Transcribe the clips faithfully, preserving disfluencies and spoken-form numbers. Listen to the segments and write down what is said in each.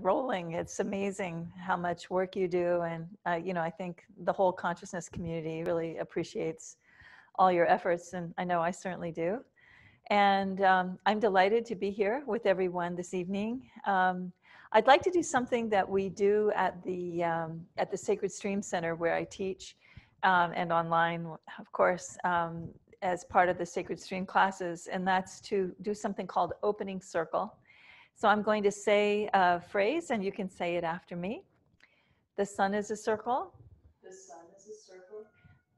rolling. It's amazing how much work you do, and uh, you know, I think the whole consciousness community really appreciates all your efforts, and I know I certainly do. And um, I'm delighted to be here with everyone this evening. Um, I'd like to do something that we do at the um, at the Sacred Stream Center, where I teach, um, and online, of course, um, as part of the Sacred Stream classes, and that's to do something called Opening Circle. So I'm going to say a phrase, and you can say it after me. The sun is a circle. The sun is a circle.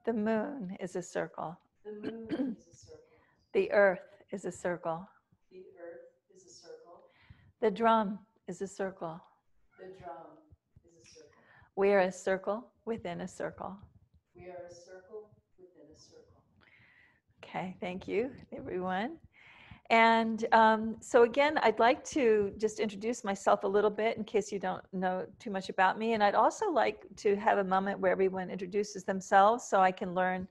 The moon is a circle. The moon is a circle. The earth is a circle. The earth is a circle. The drum is a circle. The drum is a circle. We are a circle within a circle. We are a circle within a circle. Okay, thank you, everyone. And um, so again, I'd like to just introduce myself a little bit in case you don't know too much about me. And I'd also like to have a moment where everyone introduces themselves so I can learn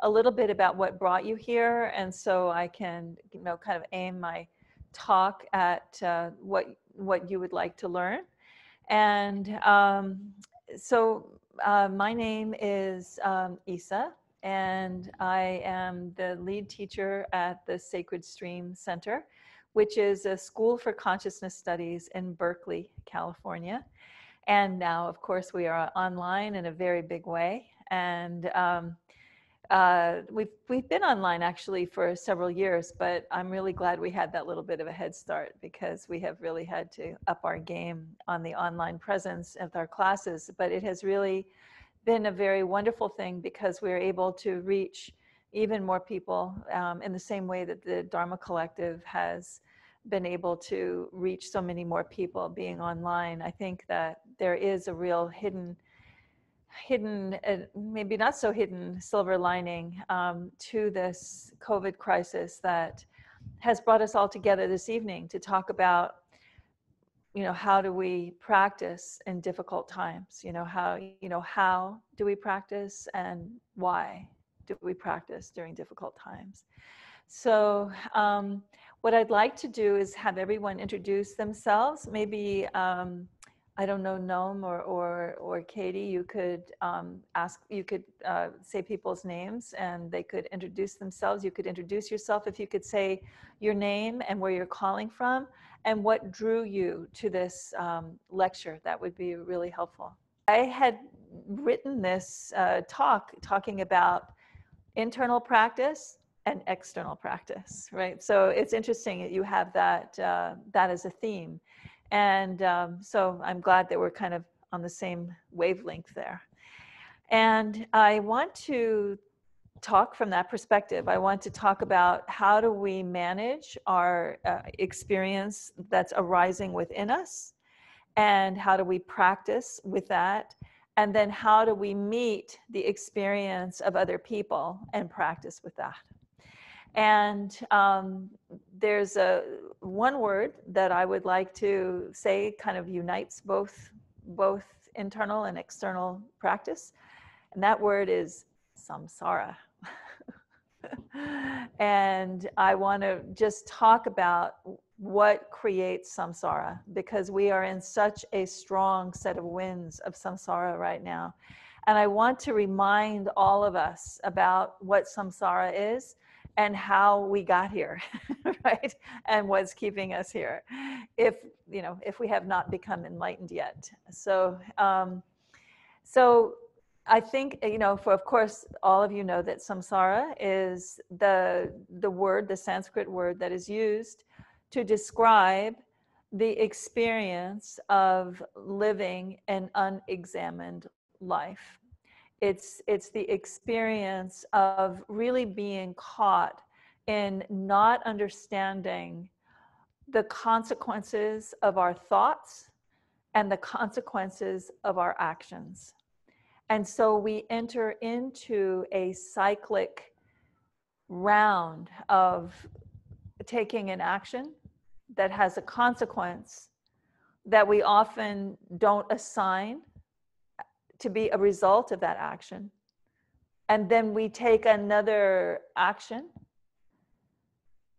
a little bit about what brought you here. And so I can, you know, kind of aim my talk at uh, what, what you would like to learn. And um, so uh, my name is um, Isa. And I am the lead teacher at the Sacred Stream Center, which is a school for consciousness studies in Berkeley, California. And now, of course, we are online in a very big way. And um, uh, we've, we've been online actually for several years, but I'm really glad we had that little bit of a head start, because we have really had to up our game on the online presence of our classes. But it has really been a very wonderful thing, because we're able to reach even more people um, in the same way that the Dharma Collective has been able to reach so many more people being online. I think that there is a real hidden, hidden, uh, maybe not so hidden silver lining um, to this COVID crisis that has brought us all together this evening to talk about, you know, how do we practice in difficult times? You know, how, you know, how do we practice, and why do we practice during difficult times? So um, what I'd like to do is have everyone introduce themselves. Maybe, um, I don't know, Noam or, or, or Katie, you could um, ask, you could uh, say people's names and they could introduce themselves. You could introduce yourself if you could say your name and where you're calling from, and what drew you to this um, lecture. That would be really helpful. I had written this uh, talk talking about internal practice and external practice, right? So it's interesting that you have that, uh, that as a theme. And um, so I'm glad that we're kind of on the same wavelength there. And I want to talk from that perspective. I want to talk about how do we manage our uh, experience that's arising within us, and how do we practice with that, and then how do we meet the experience of other people and practice with that. And um, there's a one word that I would like to say kind of unites both both internal and external practice, and that word is samsara. And I want to just talk about what creates samsara, because we are in such a strong set of winds of samsara right now. And I want to remind all of us about what samsara is and how we got here, right? And what's keeping us here, if, you know, if we have not become enlightened yet. So, um, so I think, you know, for, of course, all of you know that samsara is the, the word, the Sanskrit word that is used to describe the experience of living an unexamined life. It's, it's the experience of really being caught in not understanding the consequences of our thoughts and the consequences of our actions. And so we enter into a cyclic round of taking an action that has a consequence that we often don't assign to be a result of that action. And then we take another action,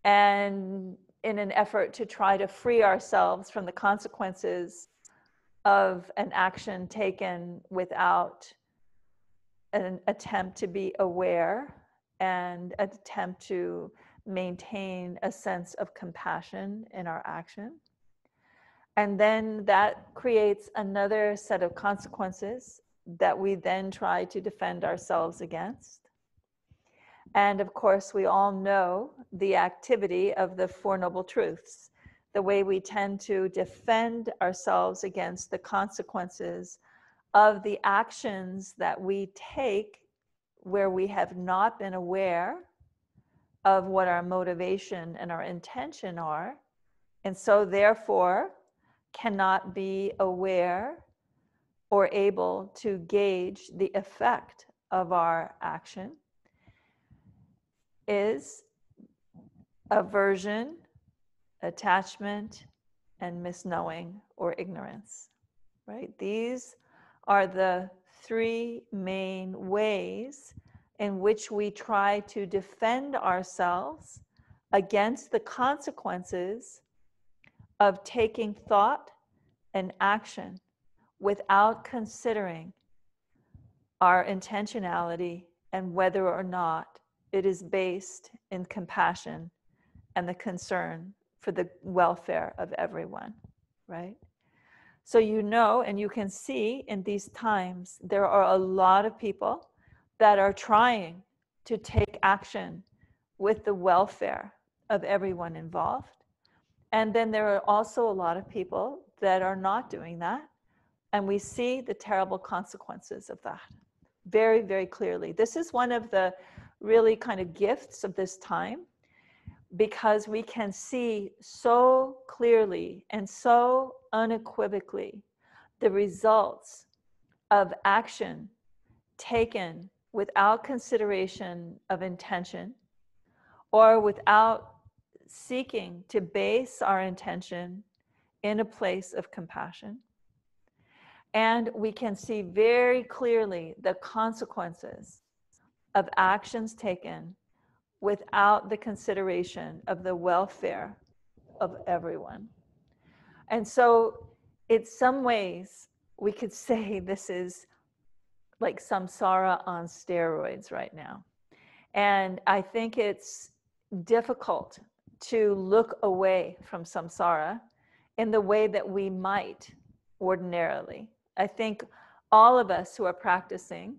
and in an effort to try to free ourselves from the consequences of an action taken without an attempt to be aware and an attempt to maintain a sense of compassion in our action. And then that creates another set of consequences that we then try to defend ourselves against. And of course, we all know the activity of the Four Noble Truths, the way we tend to defend ourselves against the consequences of the actions that we take where we have not been aware of what our motivation and our intention are, and so therefore cannot be aware or able to gauge the effect of our action, is aversion, attachment, and misknowing or ignorance, right? These are the three main ways in which we try to defend ourselves against the consequences of taking thought and action without considering our intentionality and whether or not it is based in compassion and the concern for the welfare of everyone, right? So you know, and you can see in these times, there are a lot of people that are trying to take action with the welfare of everyone involved. And then there are also a lot of people that are not doing that. And we see the terrible consequences of that very, very clearly. This is one of the really kind of gifts of this time, because we can see so clearly and so unequivocally the results of action taken without consideration of intention or without seeking to base our intention in a place of compassion. And we can see very clearly the consequences of actions taken without the consideration of the welfare of everyone. And so in some ways, we could say this is like samsara on steroids right now. And I think it's difficult to look away from samsara in the way that we might ordinarily. I think all of us who are practicing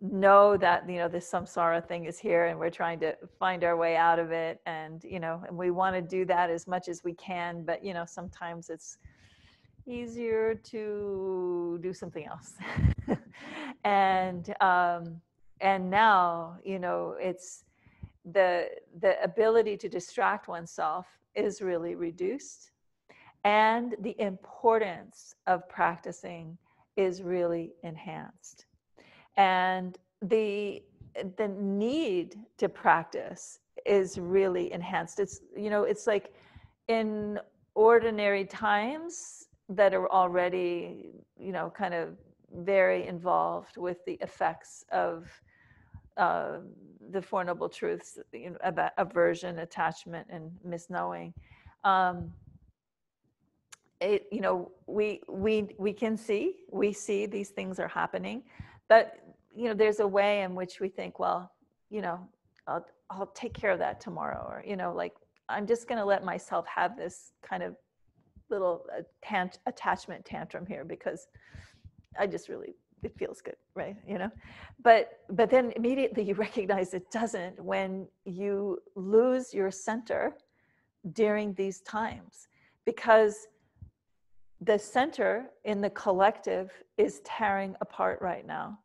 know that, you know, this samsara thing is here and we're trying to find our way out of it. And, you know, and we want to do that as much as we can. But, you know, sometimes it's easier to do something else. and, um, and now, you know, it's the, the ability to distract oneself is really reduced. And the importance of practicing is really enhanced. And the the need to practice is really enhanced. It's, you know, it's like in ordinary times that are already, you know, kind of very involved with the effects of uh, the Four Noble Truths, you know, about aversion, attachment, and misknowing. Um, it, you know, we we we can see we see these things are happening, but you know, there's a way in which we think, well, you know, I'll, I'll take care of that tomorrow. Or, you know, like, I'm just going to let myself have this kind of little tant- attachment tantrum here because I just really, it feels good, right? You know, but, but then immediately you recognize it doesn't when you lose your center during these times, because the center in the collective is tearing apart right now.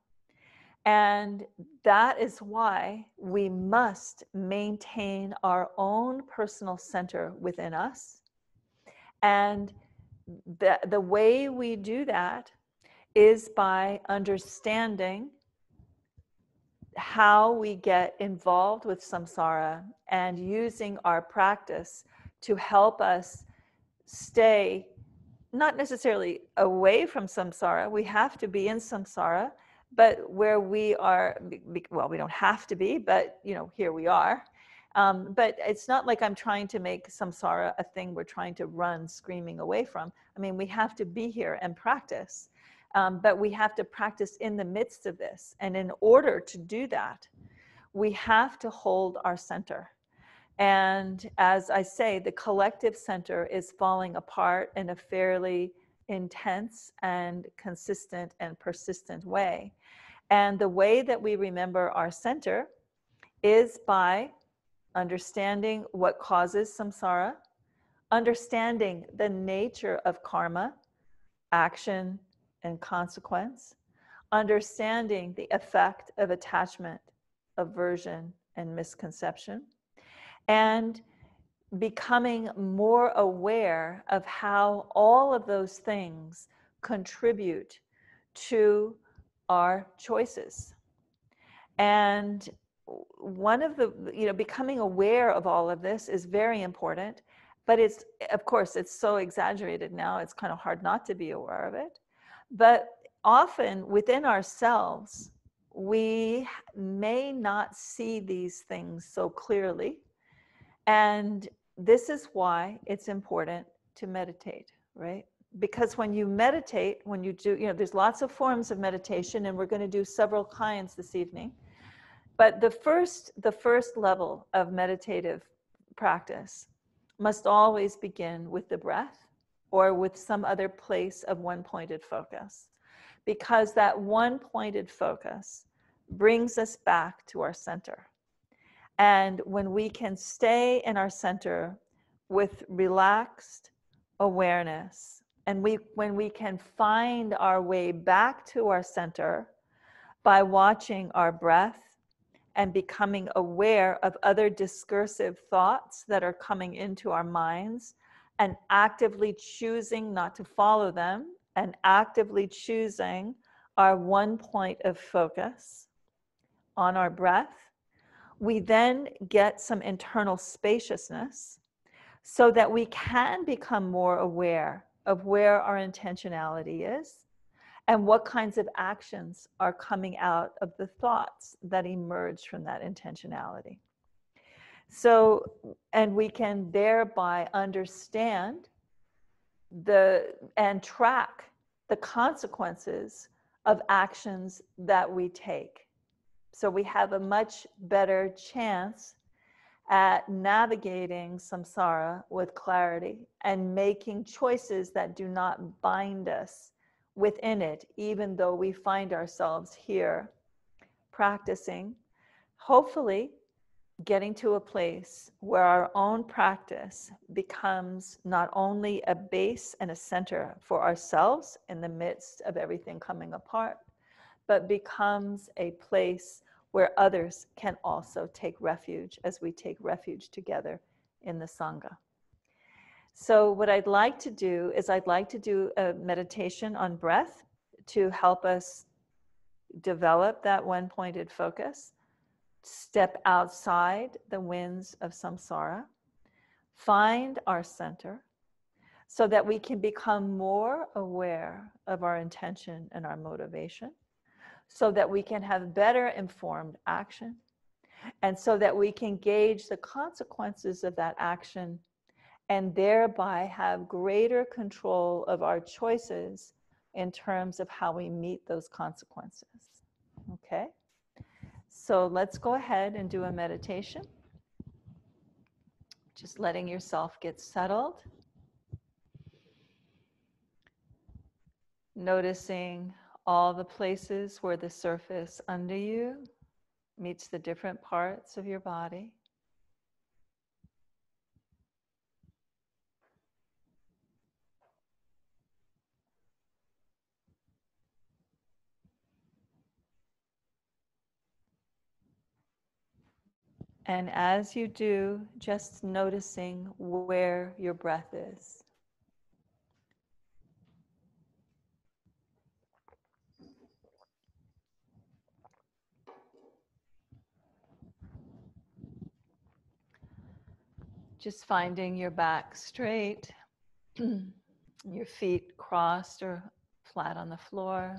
And that is why we must maintain our own personal center within us. And the, the way we do that is by understanding how we get involved with samsara and using our practice to help us stay not necessarily away from samsara. We have to be in samsara, but where we are, well, we don't have to be, but you know, here we are. Um, but it's not like I'm trying to make samsara a thing we're trying to run screaming away from. I mean, we have to be here and practice, um, but we have to practice in the midst of this. And in order to do that, we have to hold our center. And as I say, the collective center is falling apart in a fairly intense and consistent and persistent way. And the way that we remember our center is by understanding what causes samsara, understanding the nature of karma, action and consequence, understanding the effect of attachment, aversion, and misconception, and becoming more aware of how all of those things contribute to our choices. And one of the, you know, becoming aware of all of this is very important, but it's, of course, it's so exaggerated now, it's kind of hard not to be aware of it. But often within ourselves, we may not see these things so clearly. And this is why it's important to meditate, right? Because when you meditate, when you do, you know, there's lots of forms of meditation, and we're going to do several kinds this evening. But the first, the first level of meditative practice must always begin with the breath or with some other place of one-pointed focus, because that one-pointed focus brings us back to our center. And when we can stay in our center with relaxed awareness, and we, when we can find our way back to our center by watching our breath and becoming aware of other discursive thoughts that are coming into our minds, and actively choosing not to follow them, and actively choosing our one point of focus on our breath, we then get some internal spaciousness so that we can become more aware of where our intentionality is and what kinds of actions are coming out of the thoughts that emerge from that intentionality. So, and we can thereby understand the, and track the consequences of actions that we take. So we have a much better chance at navigating samsara with clarity and making choices that do not bind us within it, even though we find ourselves here practicing, hopefully getting to a place where our own practice becomes not only a base and a center for ourselves in the midst of everything coming apart, but becomes a place where others can also take refuge as we take refuge together in the Sangha. So what I'd like to do is I'd like to do a meditation on breath to help us develop that one-pointed focus, step outside the winds of samsara, find our center, so that we can become more aware of our intention and our motivation, so that we can have better informed action, and so that we can gauge the consequences of that action and thereby have greater control of our choices in terms of how we meet those consequences. Okay, so let's go ahead and do a meditation. Just letting yourself get settled. Noticing all the places where the surface under you meets the different parts of your body. And as you do, just noticing where your breath is. Just finding your back straight, your feet crossed or flat on the floor,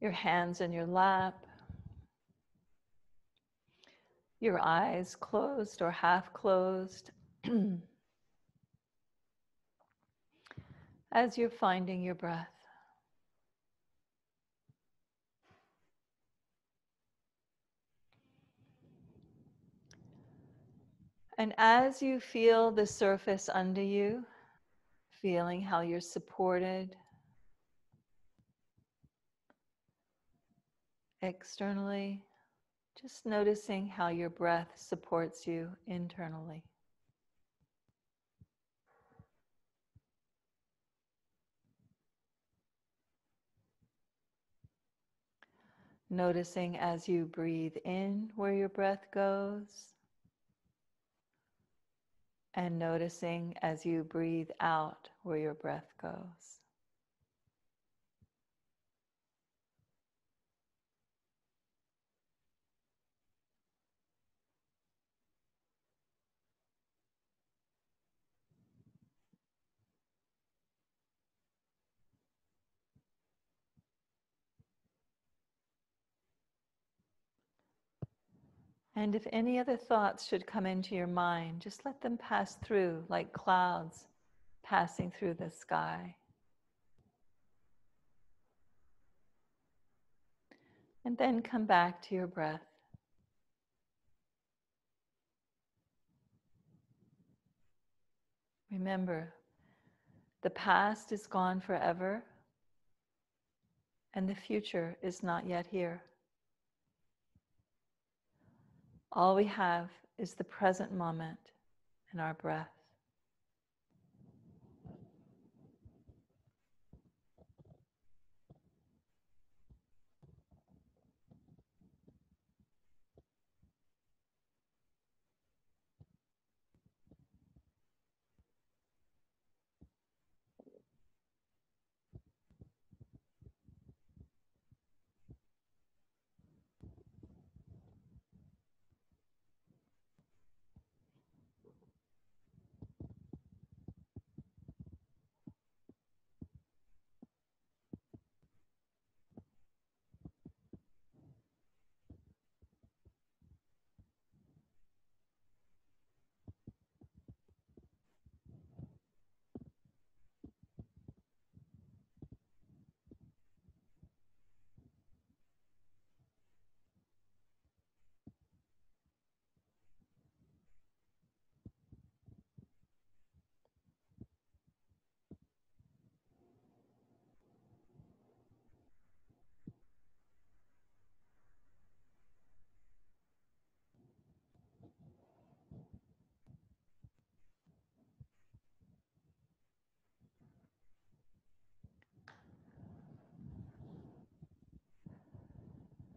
your hands in your lap, your eyes closed or half closed as you're finding your breath. And as you feel the surface under you, feeling how you're supported externally, just noticing how your breath supports you internally. Noticing as you breathe in where your breath goes, and noticing as you breathe out where your breath goes. And if any other thoughts should come into your mind, just let them pass through like clouds passing through the sky. And then come back to your breath. Remember, the past is gone forever, and the future is not yet here. All we have is the present moment and our breath.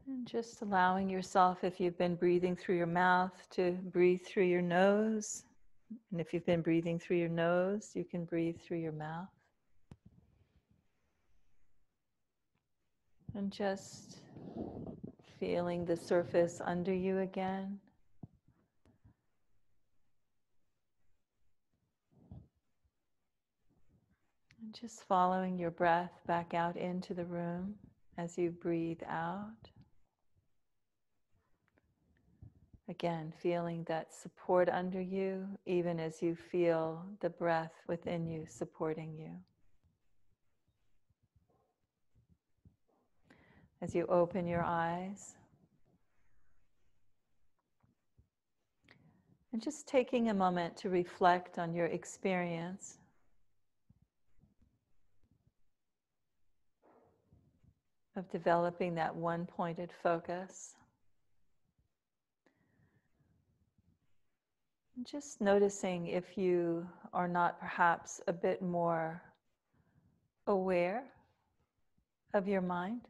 And just allowing yourself, if you've been breathing through your mouth, to breathe through your nose. And if you've been breathing through your nose, you can breathe through your mouth. And just feeling the surface under you again. And just following your breath back out into the room as you breathe out. Again, feeling that support under you, even as you feel the breath within you supporting you. As you open your eyes, and just taking a moment to reflect on your experience. Of developing that one-pointed focus. Just noticing if you are not perhaps a bit more aware of your mind.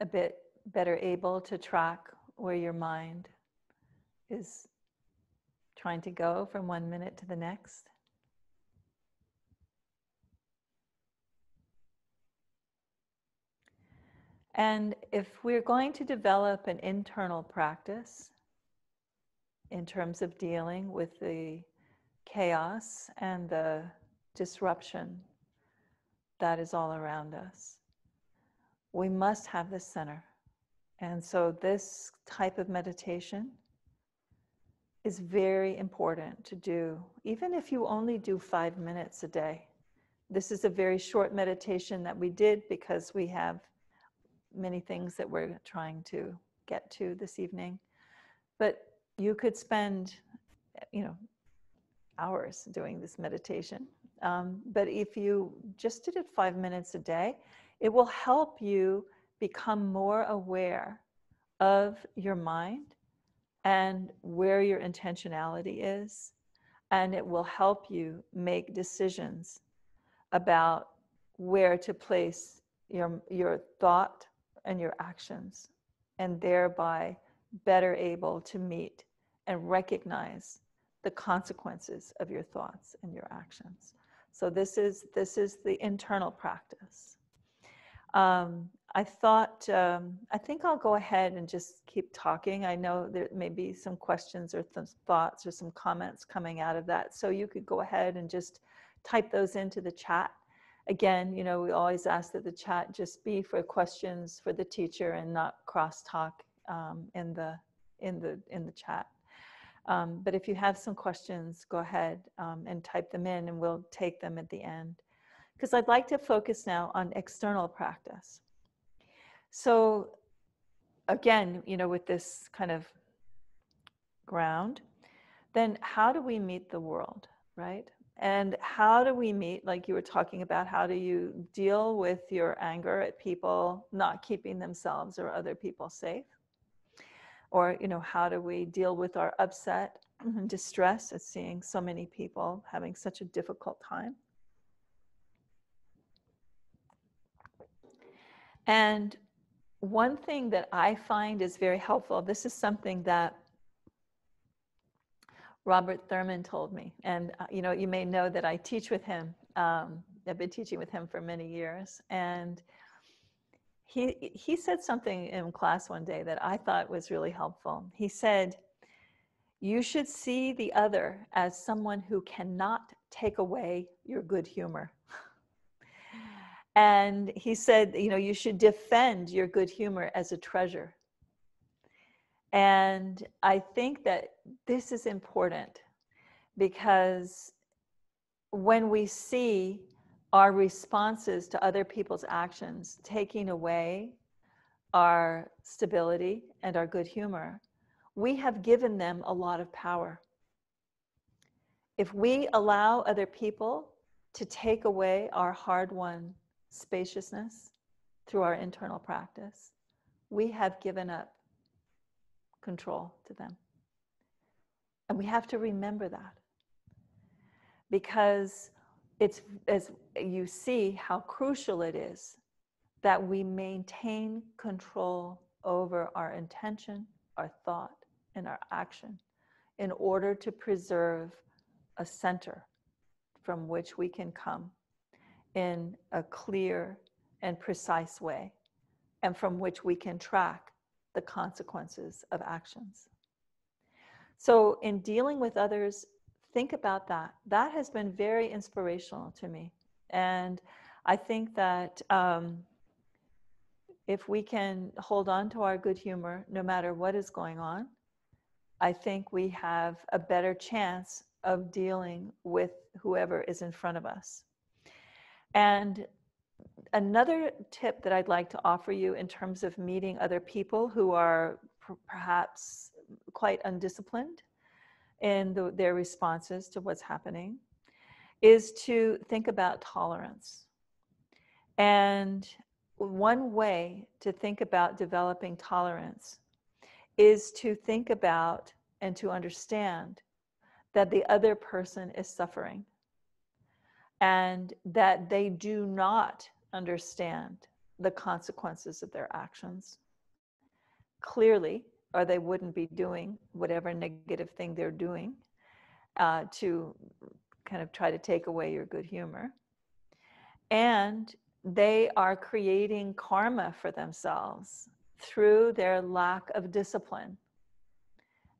A bit better able to track where your mind is trying to go from one minute to the next. And if we're going to develop an internal practice in terms of dealing with the chaos and the disruption that is all around us, we must have this center. And so this type of meditation is very important to do, even if you only do five minutes a day. This is a very short meditation that we did because we have many things that we're trying to get to this evening. But you could spend, you know, hours doing this meditation. Um, but if you just did it five minutes a day, it will help you become more aware of your mind and where your intentionality is. And it will help you make decisions about where to place your, your thought and your actions, and thereby better able to meet and recognize the consequences of your thoughts and your actions. So this is, this is the internal practice. Um, I thought, um, I think I'll go ahead and just keep talking. I know there may be some questions or some thoughts or some comments coming out of that. So you could go ahead and just type those into the chat. Again, you know, we always ask that the chat just be for questions for the teacher and not crosstalk um, in the, in the, in the chat. Um, but if you have some questions, go ahead um, and type them in, and we'll take them at the end, because I'd like to focus now on external practice. So again, you know, with this kind of ground, then how do we meet the world, right? And how do we meet, like you were talking about, how do you deal with your anger at people not keeping themselves or other people safe? Or, you know, how do we deal with our upset and distress at seeing so many people having such a difficult time? And one thing that I find is very helpful, this is something that Robert Thurman told me, and uh, you know, you may know that I teach with him. Um, I've been teaching with him for many years, and he he said something in class one day that I thought was really helpful. He said, "You should see the other as someone who cannot take away your good humor." And he said, "You know, you should defend your good humor as a treasure." And I think that this is important, because when we see our responses to other people's actions taking away our stability and our good humor, we have given them a lot of power. If we allow other people to take away our hard-won spaciousness through our internal practice, we have given up control to them. And we have to remember that, because it's, as you see how crucial it is that we maintain control over our intention, our thought, and our action in order to preserve a center from which we can come in a clear and precise way, and from which we can track the consequences of actions. So in dealing with others, think about that. That has been very inspirational to me. And I think that um, if we can hold on to our good humor, no matter what is going on, I think we have a better chance of dealing with whoever is in front of us. And another tip that I'd like to offer you in terms of meeting other people who are per perhaps quite undisciplined in the, their responses to what's happening is to think about tolerance. And one way to think about developing tolerance is to think about and to understand that the other person is suffering, and that they do not understand the consequences of their actions clearly, or they wouldn't be doing whatever negative thing they're doing uh, to kind of try to take away your good humor. And they are creating karma for themselves through their lack of discipline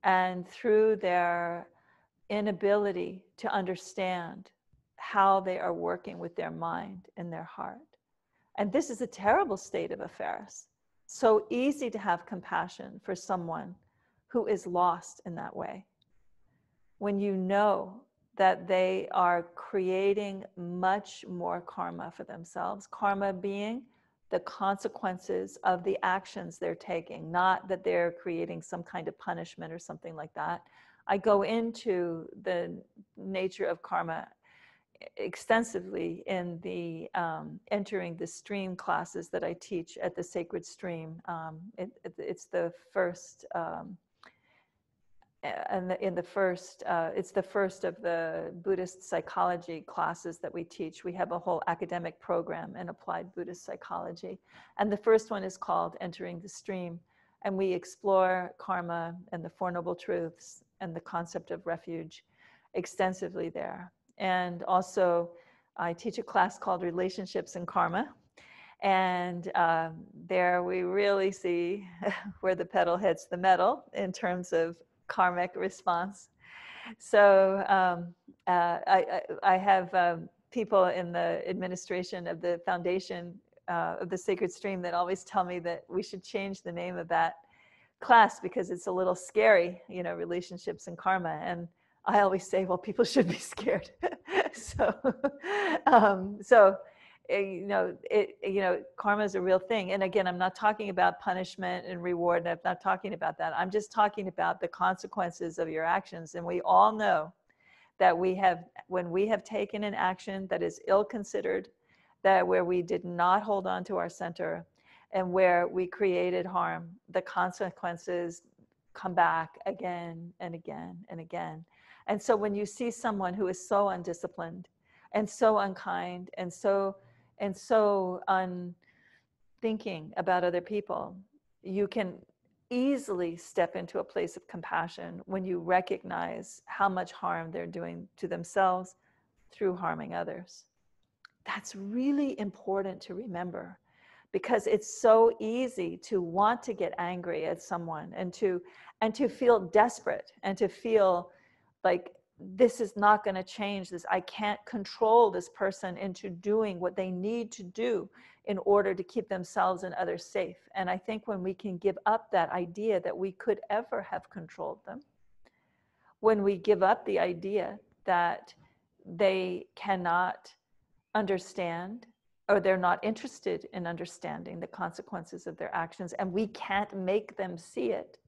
and through their inability to understand how they are working with their mind and their heart, And this is a terrible state of affairs. So easy to have compassion for someone who is lost in that way. When you know that they are creating much more karma for themselves, karma being the consequences of the actions they're taking, not that they're creating some kind of punishment or something like that. I go into the nature of karma extensively in the um, entering the stream classes that I teach at the Sacred Stream. Um, it, it, it's the first, um, and in the first, uh, it's the first of the Buddhist psychology classes that we teach. We have a whole academic program in applied Buddhist psychology, and the first one is called Entering the Stream, and we explore karma and the Four Noble Truths and the concept of refuge extensively there. And also, I teach a class called Relationships and Karma. And uh, there we really see where the pedal hits the metal in terms of karmic response. So um, uh, I, I, I have um, people in the administration of the foundation uh, of the Sacred Stream that always tell me that we should change the name of that class because it's a little scary, you know, Relationships and Karma. And I always say, well, people should be scared. so, um, so you know, it, you know, karma is a real thing. And again, I'm not talking about punishment and reward. And I'm not talking about that. I'm just talking about the consequences of your actions. And we all know that we have, when we have taken an action that is ill-considered, that where we did not hold on to our center, and where we created harm, the consequences come back again and again and again. And so when you see someone who is so undisciplined and so unkind and so and so unthinking about other people, you can easily step into a place of compassion when you recognize how much harm they're doing to themselves through harming others. That's really important to remember, because it's so easy to want to get angry at someone and to and to feel desperate and to feel like this is not going to change this. I can't control this person into doing what they need to do in order to keep themselves and others safe. And I think when we can give up that idea that we could ever have controlled them, when we give up the idea that they cannot understand or they're not interested in understanding the consequences of their actions, and we can't make them see it,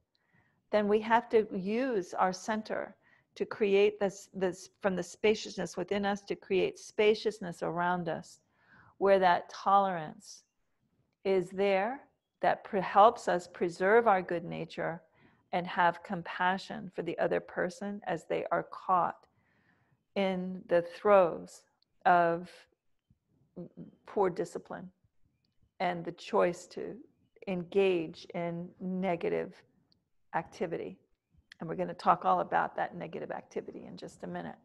then we have to use our center to create this, this from the spaciousness within us, to create spaciousness around us where that tolerance is there that pre- helps us preserve our good nature and have compassion for the other person as they are caught in the throes of poor discipline and the choice to engage in negative activity. And we're going to talk all about that negative activity in just a minute.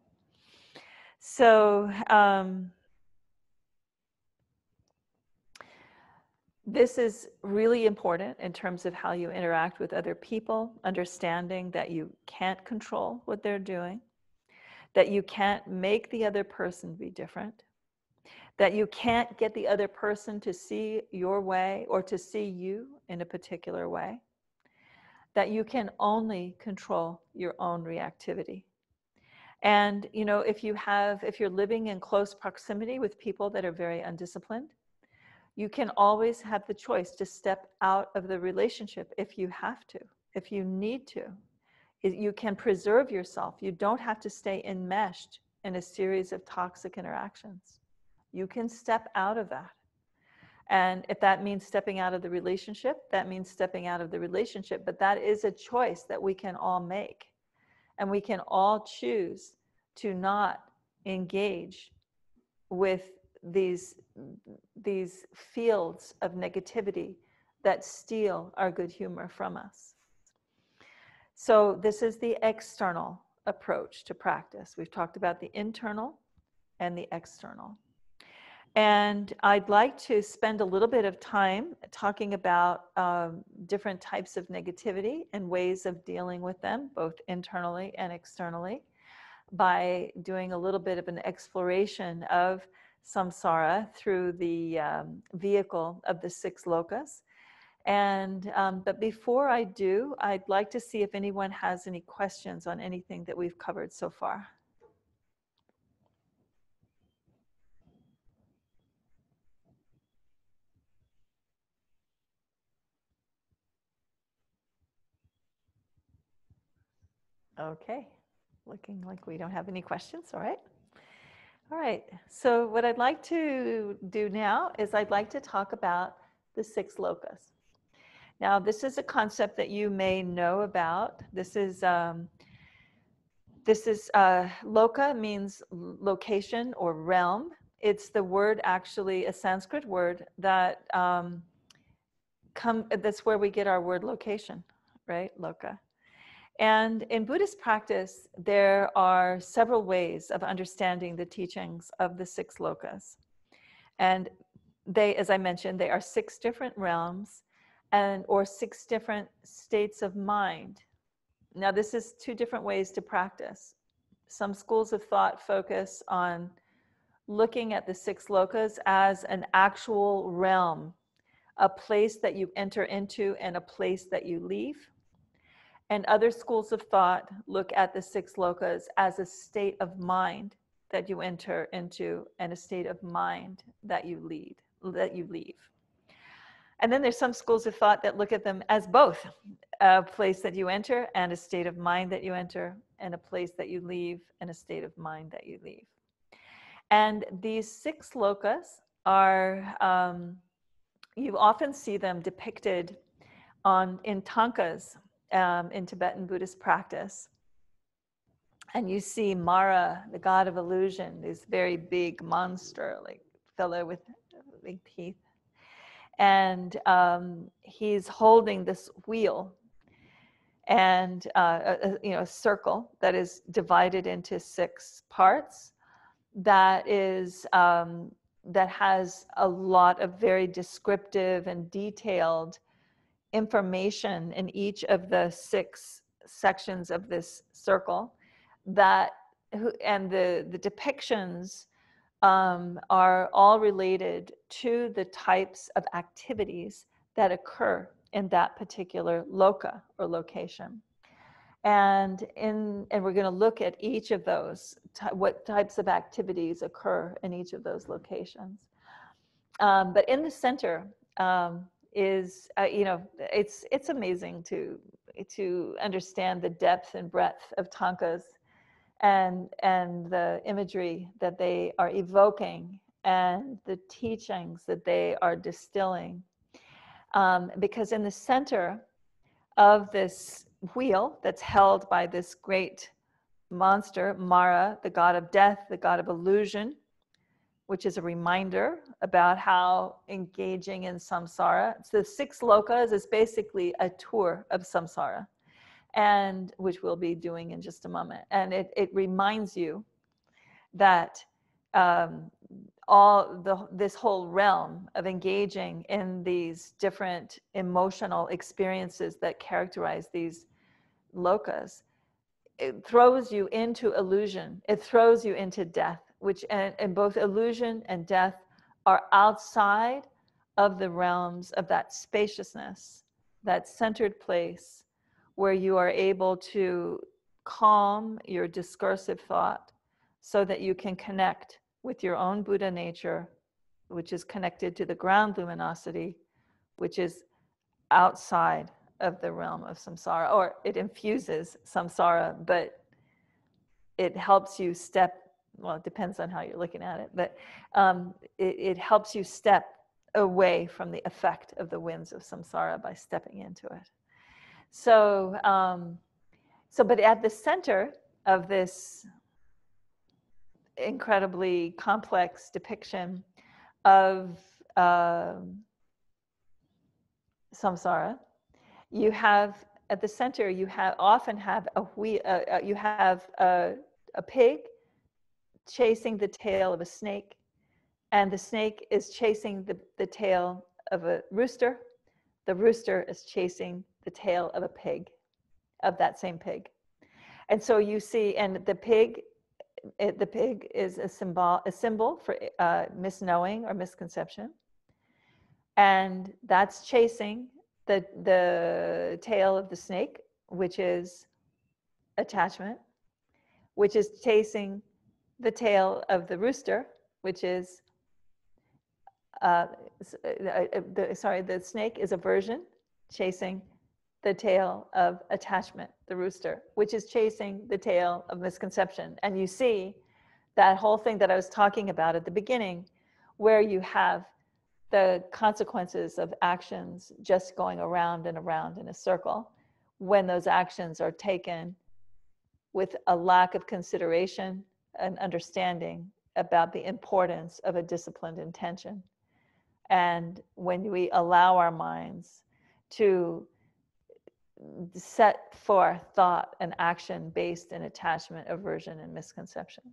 So um, this is really important in terms of how you interact with other people, understanding that you can't control what they're doing, that you can't make the other person be different, that you can't get the other person to see your way or to see you in a particular way, that you can only control your own reactivity. And, you know, if you have, if you're living in close proximity with people that are very undisciplined, you can always have the choice to step out of the relationship if you have to, if you need to. You can preserve yourself. You don't have to stay enmeshed in a series of toxic interactions. You can step out of that. And if that means stepping out of the relationship, that means stepping out of the relationship. But that is a choice that we can all make. And we can all choose to not engage with these, these fields of negativity that steal our good humor from us. So this is the external approach to practice. We've talked about the internal and the external. And I'd like to spend a little bit of time talking about um, different types of negativity and ways of dealing with them, both internally and externally, by doing a little bit of an exploration of samsara through the um, vehicle of the six lokas. And, um, but before I do, I'd like to see if anyone has any questions on anything that we've covered so far. Okay, looking like we don't have any questions, all right. All right, so what I'd like to do now is I'd like to talk about the six lokas. Now, this is a concept that you may know about. This is, um, this is uh, loka means location or realm. It's the word, actually, a Sanskrit word that um, come, that's where we get our word location, right, loka. And in Buddhist practice, there are several ways of understanding the teachings of the six lokas. And they, as I mentioned, they are six different realms and or six different states of mind. Now, this is two different ways to practice. Some schools of thought focus on looking at the six lokas as an actual realm, a place that you enter into and a place that you leave. And other schools of thought look at the six lokas as a state of mind that you enter into and a state of mind that you lead, that you leave. And then there's some schools of thought that look at them as both a place that you enter and a state of mind that you enter and a place that you leave and a state of mind that you leave. And these six lokas are, um, you often see them depicted on, in tankas, Um, in Tibetan Buddhist practice. And you see Mara, the god of illusion, this very big monster, like fellow with big teeth. And um, he's holding this wheel and, uh, a, you know, a circle that is divided into six parts that is, um, that has a lot of very descriptive and detailed information in each of the six sections of this circle, that and the the depictions um, are all related to the types of activities that occur in that particular loka or location. And in and we're going to look at each of those, what types of activities occur in each of those locations. Um, but in the center, um, is, uh, you know, it's, it's amazing to, to understand the depth and breadth of tankas and, and the imagery that they are evoking and the teachings that they are distilling. Um, because in the center of this wheel that's held by this great monster, Mara, the god of death, the god of illusion, which is a reminder about how engaging in samsara. So the six lokas is basically a tour of samsara, and which we'll be doing in just a moment. And it, it reminds you that um, all the, this whole realm of engaging in these different emotional experiences that characterize these lokas, it throws you into illusion. It throws you into death. Which and, and both illusion and death are outside of the realms of that spaciousness, that centered place where you are able to calm your discursive thought so that you can connect with your own Buddha nature, which is connected to the ground luminosity, which is outside of the realm of samsara, or it infuses samsara, but it helps you step well, it depends on how you're looking at it, but um, it, it helps you step away from the effect of the winds of samsara by stepping into it. So, um, so, but at the center of this incredibly complex depiction of uh, samsara, you have at the center you have often have a wheel, uh, you have a, a pig chasing the tail of a snake, and the snake is chasing the, the tail of a rooster. The rooster is chasing the tail of a pig, of that same pig. And so you see, and the pig it, the pig is a symbol, a symbol for uh, misknowing or misconception. And that's chasing the, the tail of the snake, which is attachment, which is chasing the tail of the rooster, which is, uh, the, sorry, the snake is aversion, chasing the tail of attachment, the rooster, which is chasing the tail of misconception. And you see that whole thing that I was talking about at the beginning, where you have the consequences of actions just going around and around in a circle, when those actions are taken with a lack of consideration and understanding about the importance of a disciplined intention. And when we allow our minds to set forth thought and action based in attachment, aversion, and misconception.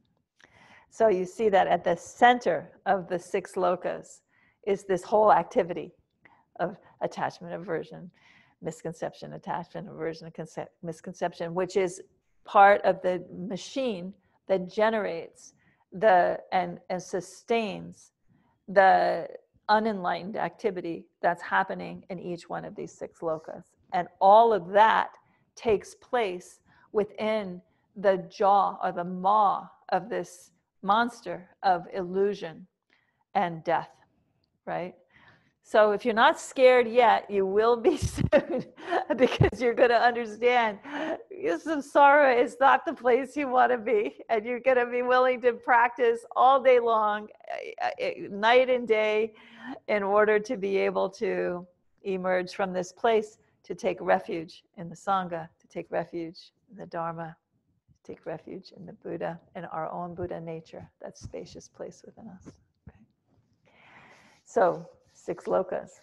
So you see that at the center of the six lokas is this whole activity of attachment, aversion, misconception, attachment, aversion, misconception, which is part of the machine that generates the and, and sustains the unenlightened activity that's happening in each one of these six lokas. And all of that takes place within the jaw or the maw of this monster of illusion and death, right? So if you're not scared yet, you will be soon, because you're going to understand samsara is not the place you want to be. And you're going to be willing to practice all day long, night and day, in order to be able to emerge from this place, to take refuge in the Sangha, to take refuge in the Dharma, to take refuge in the Buddha, in our own Buddha nature, that spacious place within us. Okay. So, six lokas. Let's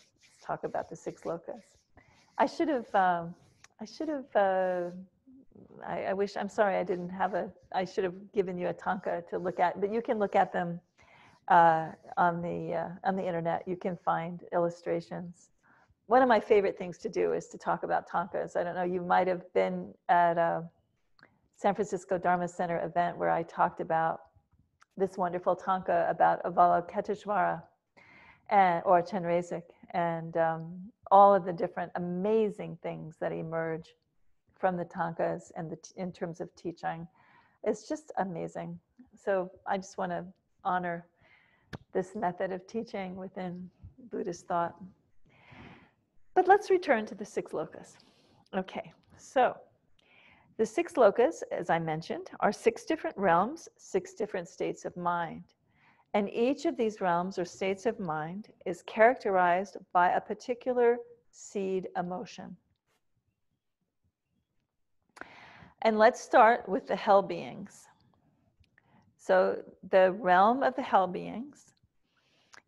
talk about the six lokas. I should have, um, I should have, uh, I, I wish, I'm sorry I didn't have a, I should have given you a tanka to look at, but you can look at them uh, on the uh, on the internet. You can find illustrations. One of my favorite things to do is to talk about tankas. I don't know, you might have been at a San Francisco Dharma Center event where I talked about this wonderful tanka about Avalokiteshvara and, or Chenrezig, and um, all of the different amazing things that emerge from the tankas and the t in terms of teaching. It's just amazing. So I just want to honor this method of teaching within Buddhist thought. But let's return to the six lokas. Okay, so the six lokas, as I mentioned, are six different realms, six different states of mind. And each of these realms or states of mind is characterized by a particular seed emotion. And let's start with the hell beings. So the realm of the hell beings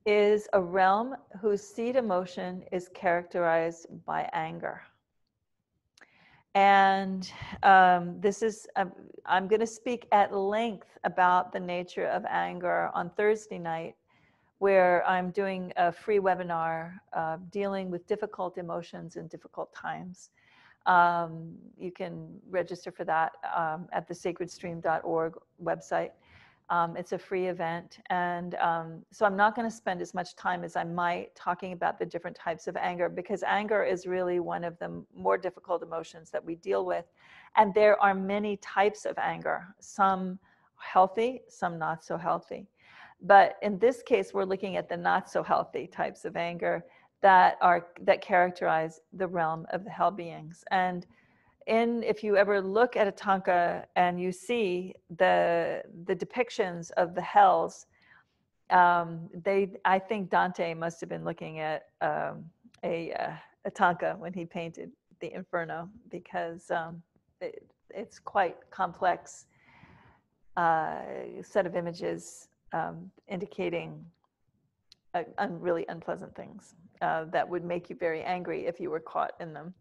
is a realm whose seed emotion is characterized by anger. And um, this is, um, I'm going to speak at length about the nature of anger on Thursday night, where I'm doing a free webinar uh, dealing with difficult emotions in difficult times. Um, you can register for that um, at the sacred stream dot org website. Um, it's a free event, and um, so I'm not going to spend as much time as I might talking about the different types of anger, because anger is really one of the more difficult emotions that we deal with. And there are many types of anger, some healthy, some not so healthy. But in this case, we're looking at the not so healthy types of anger that are that characterize the realm of the hell beings. And in, if you ever look at a tanka and you see the the depictions of the hells, um, they I think Dante must have been looking at um, a, uh, a tanka when he painted the Inferno, because um, it, it's quite complex uh, set of images um, indicating uh, un really unpleasant things uh, that would make you very angry if you were caught in them.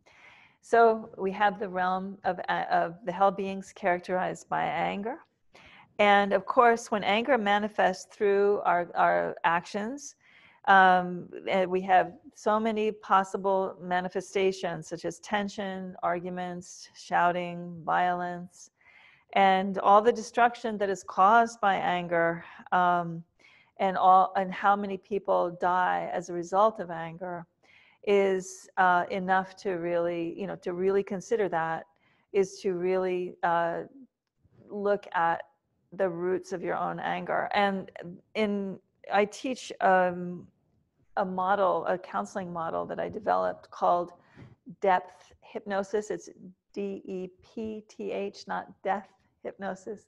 So we have the realm of, of the hell beings characterized by anger. And of course, when anger manifests through our, our actions, um, and we have so many possible manifestations, such as tension, arguments, shouting, violence. and all the destruction that is caused by anger, um, and all, and how many people die as a result of anger, is uh, enough to really, you know, to really consider that, is to really uh, look at the roots of your own anger. And in, I teach um, a model, a counseling model that I developed called Depth Hypnosis. It's D E P T H, not death hypnosis.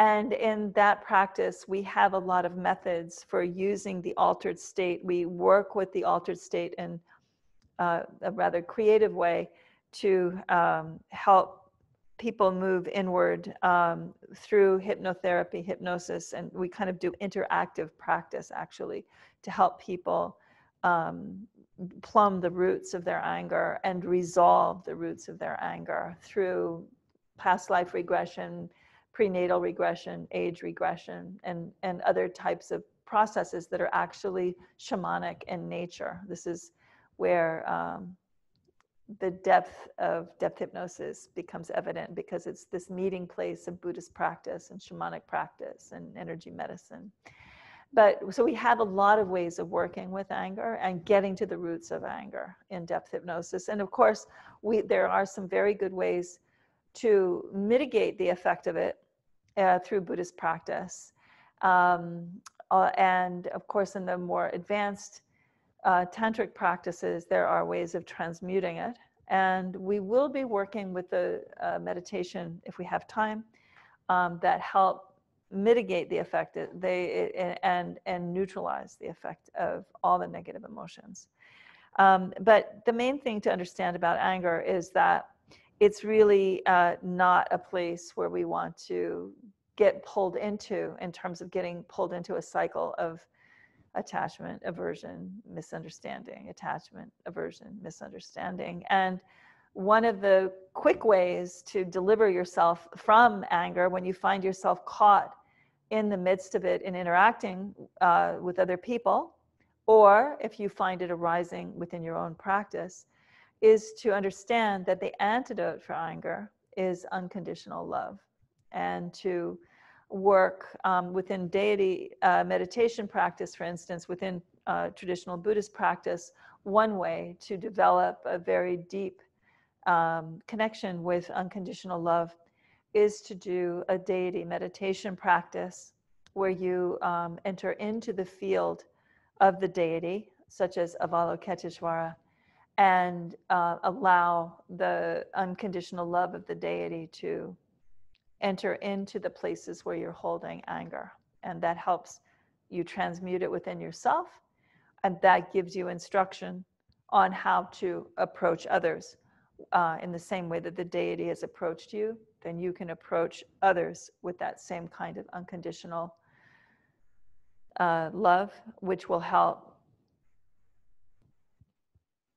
And in that practice, we have a lot of methods for using the altered state. We work with the altered state in uh, a rather creative way to um, help people move inward um, through hypnotherapy, hypnosis, and we kind of do interactive practice actually to help people um, plumb the roots of their anger and resolve the roots of their anger through past life regression, prenatal regression, age regression, and, and other types of processes that are actually shamanic in nature. This is where um, the depth of depth hypnosis becomes evident, because it's this meeting place of Buddhist practice and shamanic practice and energy medicine. But so we have a lot of ways of working with anger and getting to the roots of anger in depth hypnosis. And of course, we, there are some very good ways to mitigate the effect of it uh, through Buddhist practice. Um, uh, and of course, in the more advanced Uh, tantric practices, there are ways of transmuting it. And we will be working with the uh, meditation, if we have time, um, that help mitigate the effect it, they, it, and, and neutralize the effect of all the negative emotions. Um, but the main thing to understand about anger is that it's really uh, not a place where we want to get pulled into, in terms of getting pulled into a cycle of attachment, aversion, misunderstanding, attachment, aversion, misunderstanding. And one of the quick ways to deliver yourself from anger, when you find yourself caught in the midst of it in interacting uh, with other people, or if you find it arising within your own practice, is to understand that the antidote for anger is unconditional love, and to work um, within deity uh, meditation practice, for instance, within uh, traditional Buddhist practice. One way to develop a very deep um, connection with unconditional love is to do a deity meditation practice where you um, enter into the field of the deity, such as Avalokiteshvara, and uh, allow the unconditional love of the deity to enter into the places where you're holding anger. And that helps you transmute it within yourself. And that gives you instruction on how to approach others uh, in the same way that the deity has approached you. Then you can approach others with that same kind of unconditional uh, love, which will help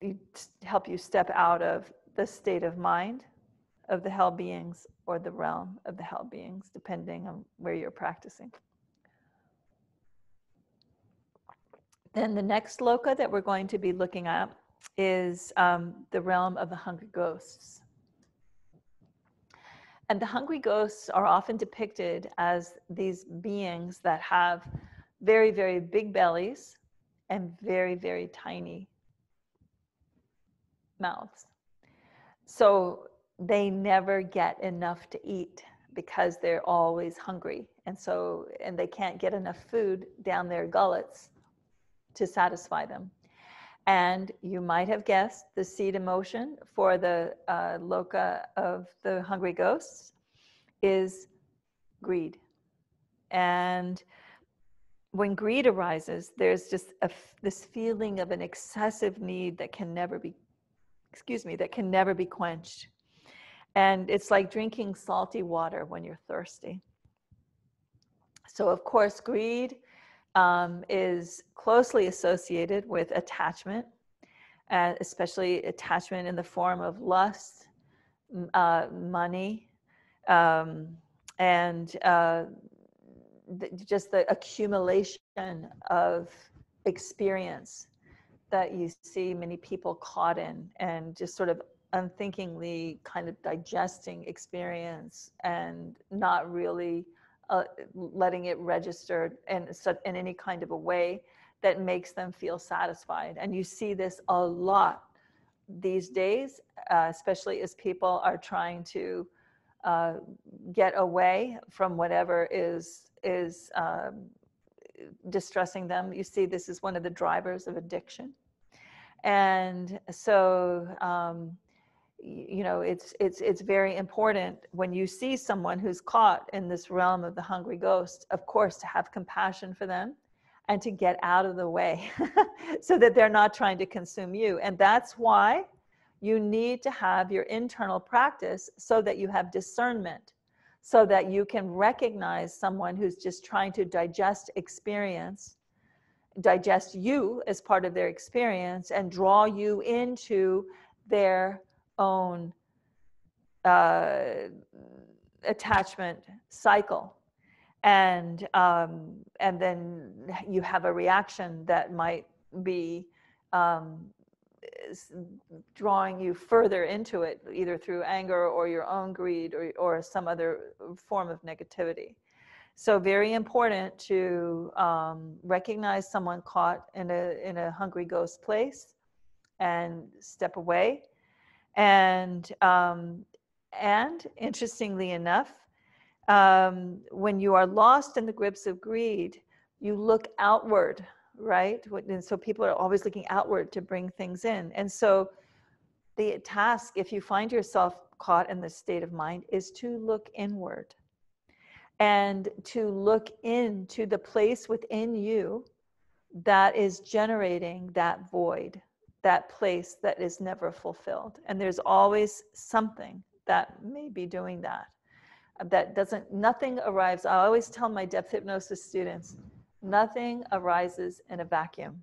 you, help you step out of the state of mind of the hell beings, or the realm of the hell beings, depending on where you're practicing. Then the next sloka that we're going to be looking at is um, the realm of the hungry ghosts. And the hungry ghosts are often depicted as these beings that have very, very big bellies and very, very tiny mouths. So they never get enough to eat because they're always hungry. And so, and they can't get enough food down their gullets to satisfy them. And you might have guessed the seed emotion for the uh, loka of the hungry ghosts is greed. And when greed arises, there's just a, this feeling of an excessive need that can never be, excuse me, that can never be quenched. And it's like drinking salty water when you're thirsty. So of course, greed um, is closely associated with attachment, uh, especially attachment in the form of lust, uh, money, um, and uh, th- just the accumulation of experience that you see many people caught in, and just sort of unthinkingly kind of digesting experience and not really uh, letting it register in, in any kind of a way that makes them feel satisfied. And you see this a lot these days, uh, especially as people are trying to uh, get away from whatever is, is um, distressing them. You see, this is one of the drivers of addiction. And so, um, you know, it's, it's, it's very important when you see someone who's caught in this realm of the hungry ghost, of course, to have compassion for them and to get out of the way so that they're not trying to consume you. And that's why you need to have your internal practice so that you have discernment, so that you can recognize someone who's just trying to digest experience, digest you as part of their experience, and draw you into their own uh, attachment cycle. And, um, and then you have a reaction that might be um, drawing you further into it, either through anger or your own greed or, or some other form of negativity. So very important to um, recognize someone caught in a, in a hungry ghost place and step away. And, um, and interestingly enough, um, when you are lost in the grips of greed, you look outward, right? And so people are always looking outward to bring things in. And so the task, if you find yourself caught in this state of mind, is to look inward. And to look into the place within you that is generating that void, that place that is never fulfilled. And there's always something that may be doing that. That doesn't, nothing arrives. I always tell my depth hypnosis students, nothing arises in a vacuum.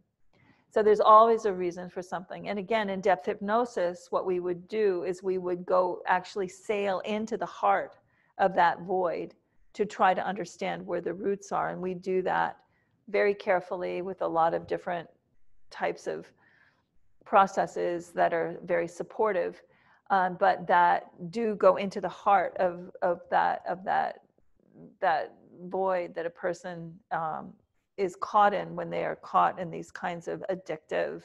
So there's always a reason for something. And again, in depth hypnosis, what we would do is we would go actually sail into the heart of that void to try to understand where the roots are. And we do that very carefully with a lot of different types of processes that are very supportive, um, but that do go into the heart of, of, that, of that, that void that a person um, is caught in when they are caught in these kinds of addictive,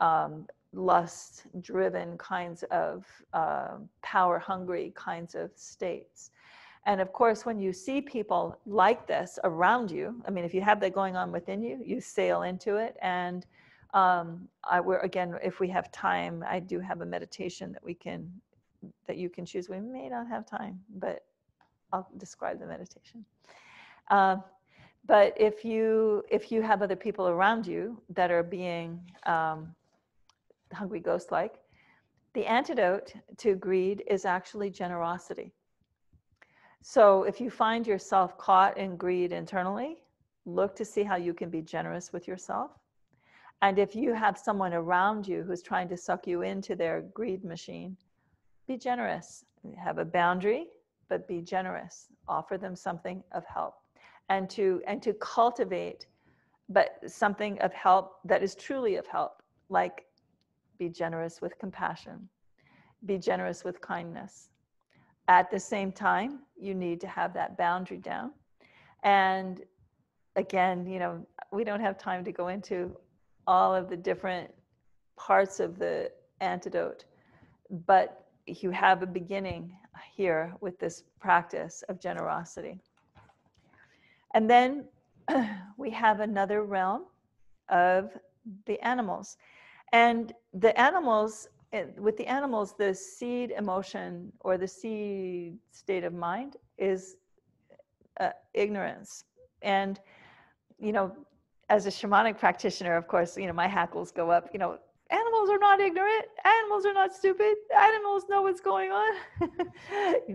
um, lust-driven kinds of uh, power-hungry kinds of states. And of course, when you see people like this around you, I mean, if you have that going on within you, you sail into it. And um, I, we're, again, if we have time, I do have a meditation that we can, that you can choose. We may not have time, but I'll describe the meditation. Um, but if you, if you have other people around you that are being um, hungry ghost-like, the antidote to greed is actually generosity. So if you find yourself caught in greed internally, look to see how you can be generous with yourself. And if you have someone around you who's trying to suck you into their greed machine, be generous. Have a boundary, but be generous. Offer them something of help. And to, and to cultivate but something of help that is truly of help, like be generous with compassion, be generous with kindness. At the same time, you need to have that boundary down. And again, you know, we don't have time to go into all of the different parts of the antidote, but you have a beginning here with this practice of generosity. And then we have another realm of the animals. And the animals, with the animals, the seed emotion or the seed state of mind is uh, ignorance. And, you know, as a shamanic practitioner, of course, you know, my hackles go up, you know, animals are not ignorant. Animals are not stupid. Animals know what's going on.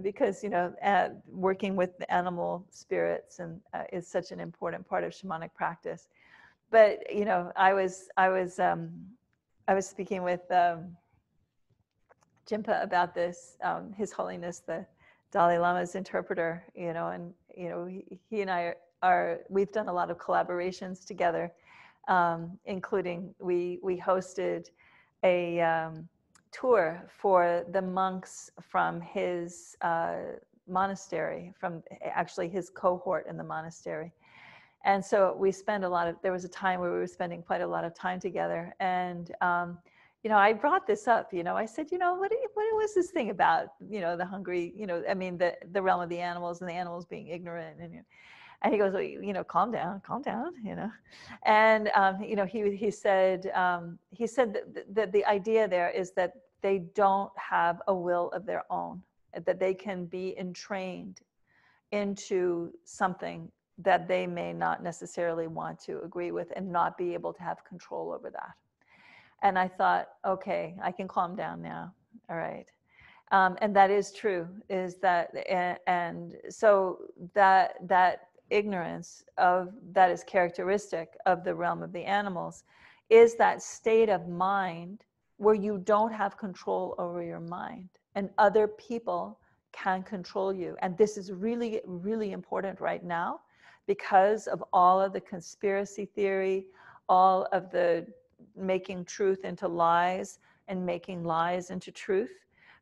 Because, you know, uh, working with the animal spirits and uh, is such an important part of shamanic practice. But, you know, I was, I was, um, I was speaking with, um, Jampa about this, um, His Holiness, the Dalai Lama's interpreter, you know, and, you know, he, he and I are, are, we've done a lot of collaborations together, um, including we, we hosted a um, tour for the monks from his uh, monastery, from actually his cohort in the monastery. And so we spend a lot of, there was a time where we were spending quite a lot of time together. And, um, you know, I brought this up, you know, I said, you know, what, what was this thing about, you know, the hungry, you know, I mean, the, the realm of the animals and the animals being ignorant. And, and he goes, well, you know, calm down, calm down, you know. And, um, you know, he, he said, um, he said that, that the idea there is that they don't have a will of their own, that they can be entrained into something that they may not necessarily want to agree with and not be able to have control over that. And I thought, okay, I can calm down now. All right. Um, and that is true, is that, and, and so that, that ignorance of, that is characteristic of the realm of the animals, is that state of mind where you don't have control over your mind and other people can control you. And this is really, really important right now, because of all of the conspiracy theory, all of the making truth into lies and making lies into truth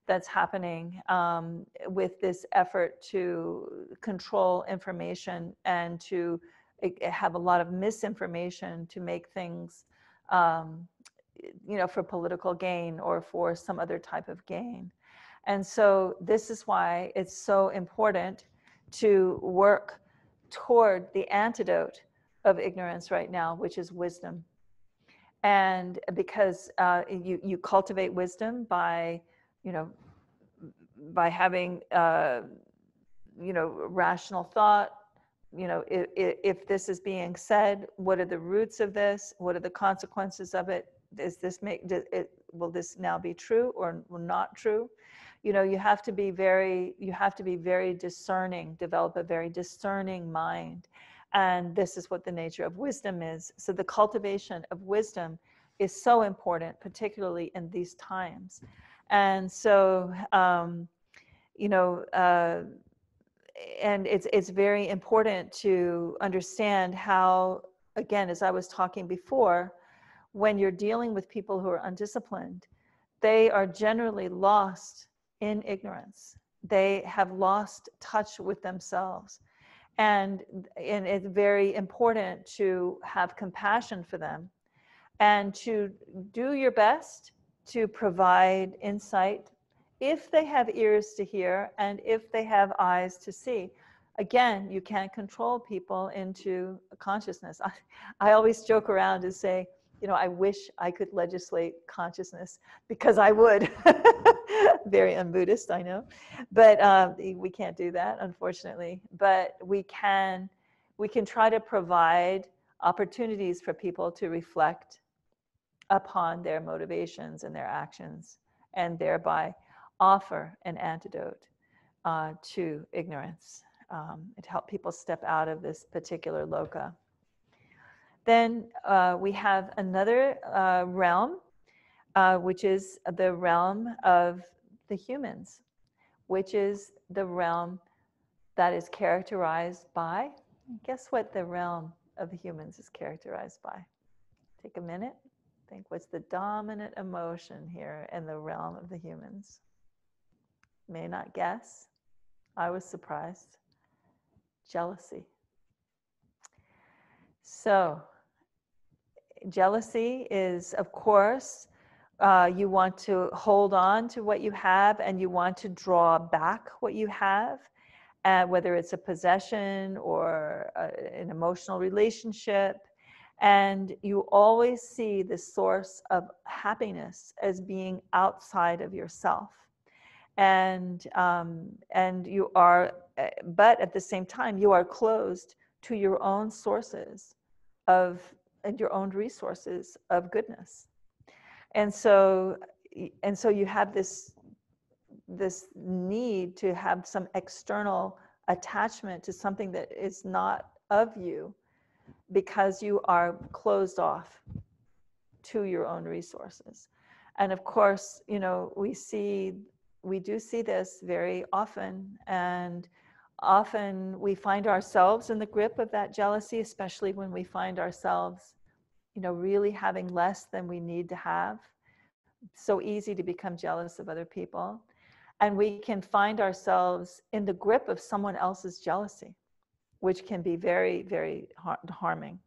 that's happening um, with this effort to control information and to have a lot of misinformation to make things, um, you know, for political gain or for some other type of gain. And so this is why it's so important to work toward the antidote of ignorance right now, which is wisdom. And because uh, you, you cultivate wisdom by, you know, by having, uh, you know, rational thought, you know, if, if this is being said, what are the roots of this? What are the consequences of it? Does this make, does it, will this now be true or not true? You know, you have to be very, you have to be very discerning, develop a very discerning mind. And this is what the nature of wisdom is. So the cultivation of wisdom is so important, particularly in these times. And so, um, you know, uh, and it's, it's very important to understand how, again, as I was talking before, when you're dealing with people who are undisciplined, they are generally lost in ignorance. They have lost touch with themselves. And, and it's very important to have compassion for them and to do your best to provide insight if they have ears to hear and if they have eyes to see. Again, you can't control people into consciousness. I, I always joke around and say, you know, I wish I could legislate consciousness, because I would. Very un-Buddhist, I know, but uh, we can't do that, unfortunately. But we can, we can try to provide opportunities for people to reflect upon their motivations and their actions, and thereby offer an antidote uh, to ignorance, um, to help people step out of this particular loka. Then uh, we have another uh, realm, uh, which is the realm of the humans, which is the realm that is characterized by, guess what the realm of the humans is characterized by? Take a minute, think what's the dominant emotion here in the realm of the humans? May not guess, I was surprised, jealousy. So, jealousy is, of course, uh, you want to hold on to what you have and you want to draw back what you have, uh, whether it's a possession or a, an emotional relationship. And you always see the source of happiness as being outside of yourself. And, um, and you are, but at the same time, you are closed to your own sources of, and your own resources of goodness. And so, and so you have this, this need to have some external attachment to something that is not of you, because you are closed off to your own resources. And of course, you know, we see, we do see this very often, and often we find ourselves in the grip of that jealousy, especially when we find ourselves, you know, really having less than we need to have, so easy to become jealous of other people. And we can find ourselves in the grip of someone else's jealousy, which can be very, very har- harming.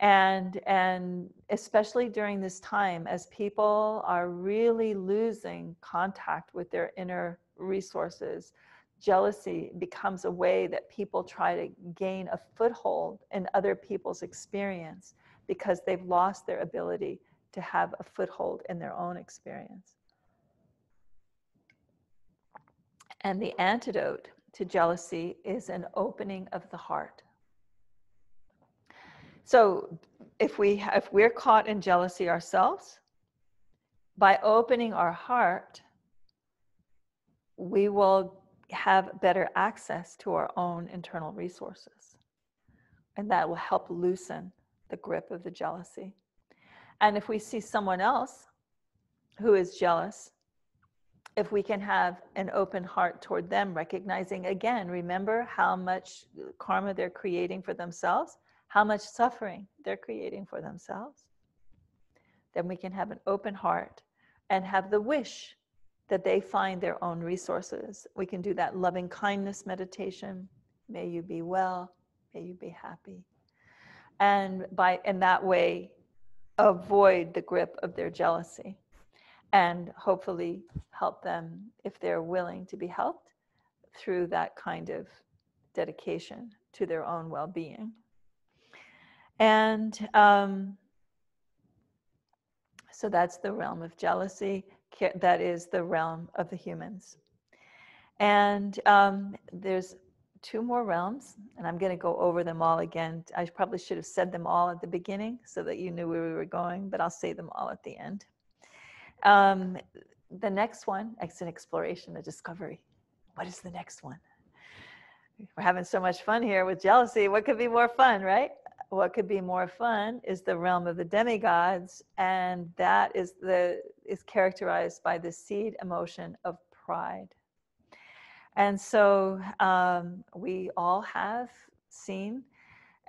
And, and especially during this time, as people are really losing contact with their inner resources, jealousy becomes a way that people try to gain a foothold in other people's experience because they've lost their ability to have a foothold in their own experience. And the antidote to jealousy is an opening of the heart. So if, we, if we're caught in jealousy ourselves, by opening our heart, we will have better access to our own internal resources. And that will help loosen the grip of the jealousy. And if we see someone else who is jealous, if we can have an open heart toward them, recognizing again, remember how much karma they're creating for themselves, how much suffering they're creating for themselves, then we can have an open heart and have the wish that they find their own resources. We can do that loving kindness meditation. May you be well, may you be happy. And by in that way, avoid the grip of their jealousy and hopefully help them, if they're willing to be helped, through that kind of dedication to their own well-being. And um, so that's the realm of jealousy. That is the realm of the humans. And um, there's two more realms, and I'm going to go over them all again. I probably should have said them all at the beginning so that you knew where we were going, but I'll say them all at the end. Um, the next one, it's an exploration, a discovery. What is the next one? We're having so much fun here with jealousy. What could be more fun, right? What could be more fun is the realm of the demigods, and that is the is characterized by the seed emotion of pride. And so um, we all have seen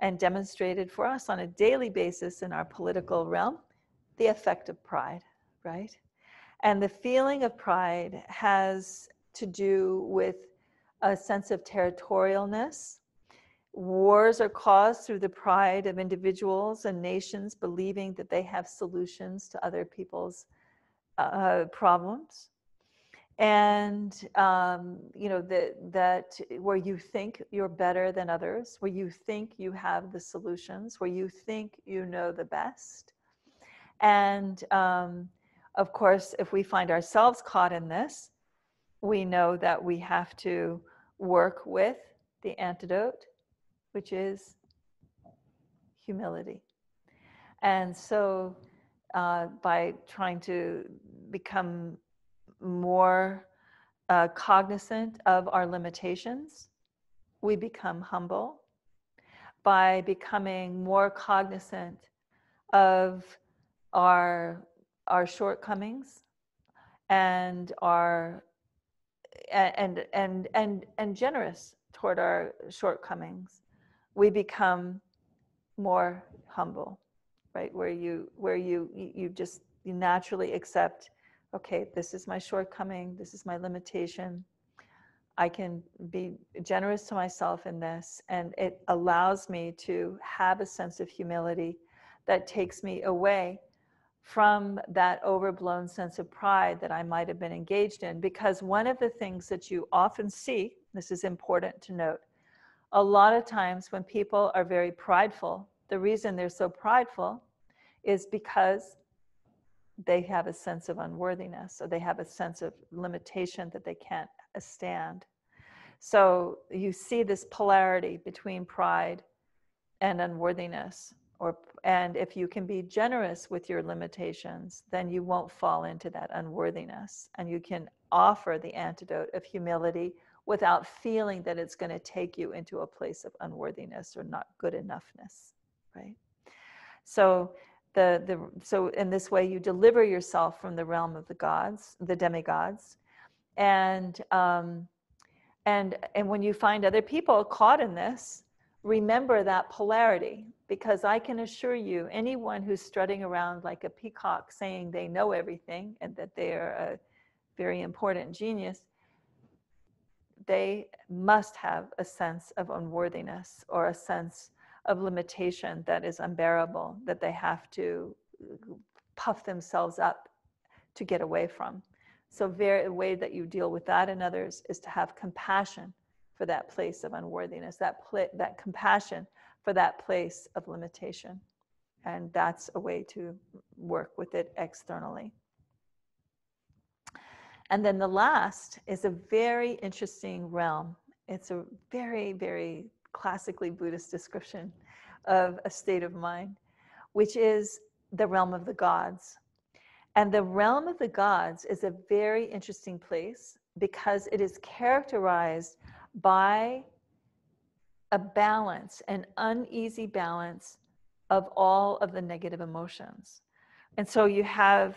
and demonstrated for us on a daily basis in our political realm the effect of pride, right? And the feeling of pride has to do with a sense of territorialness. Wars are caused through the pride of individuals and nations believing that they have solutions to other people's uh, problems. And, um, you know, the, that where you think you're better than others, where you think you have the solutions, where you think you know the best. And, um, of course, if we find ourselves caught in this, we know that we have to work with the antidote, which is humility. And so uh, by trying to become more uh, cognizant of our limitations, we become humble. By becoming more cognizant of our our shortcomings and our and and and and generous toward our shortcomings, we become more humble, right? Where you where you you just you naturally accept, okay, this is my shortcoming, this is my limitation. I can be generous to myself in this, and it allows me to have a sense of humility that takes me away from that overblown sense of pride that I might have been engaged in. Because one of the things that you often see, this is important to note, a lot of times when people are very prideful, the reason they're so prideful is because they have a sense of unworthiness, or they have a sense of limitation that they can't stand. So you see this polarity between pride and unworthiness. Or, and if you can be generous with your limitations, then you won't fall into that unworthiness. And you can offer the antidote of humility without feeling that it's going to take you into a place of unworthiness or not good enoughness, right? So, the, the, so in this way, you deliver yourself from the realm of the gods, the demigods. And, um, and, and when you find other people caught in this, remember that polarity, because I can assure you, anyone who's strutting around like a peacock saying they know everything and that they are a very important genius, they must have a sense of unworthiness or a sense of limitation that is unbearable, that they have to puff themselves up to get away from. So very, a way that you deal with that in others is to have compassion for that place of unworthiness, that pl- that compassion for that place of limitation. And that's a way to work with it externally. And then the last is a very interesting realm. It's a very, very classically Buddhist description of a state of mind, which is the realm of the gods. And the realm of the gods is a very interesting place because it is characterized by a balance, an uneasy balance of all of the negative emotions. And so you have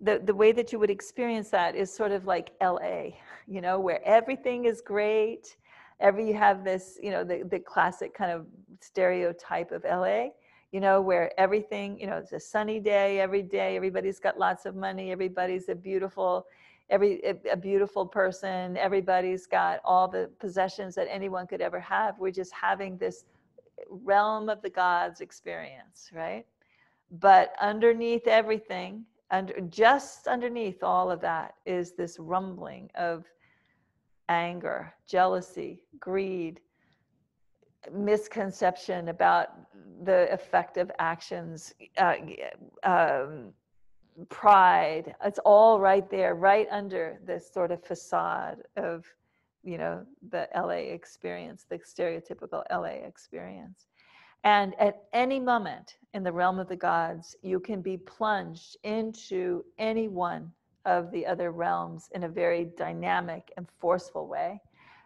the, the way that you would experience that is sort of like L A, you know, where everything is great. Every, you have this, you know, the, the classic kind of stereotype of L A, you know, where everything, you know, it's a sunny day every day, everybody's got lots of money, everybody's a beautiful, every a beautiful person, everybody's got all the possessions that anyone could ever have. We're just having this realm of the gods experience, right? But underneath everything, under, just underneath all of that is this rumbling of anger, jealousy, greed, misconception about the effect of actions, uh, um, pride. It's all right there, right under this sort of facade of, you know, the L A experience, the stereotypical L A experience. And at any moment in the realm of the gods, you can be plunged into any one of the other realms in a very dynamic and forceful way.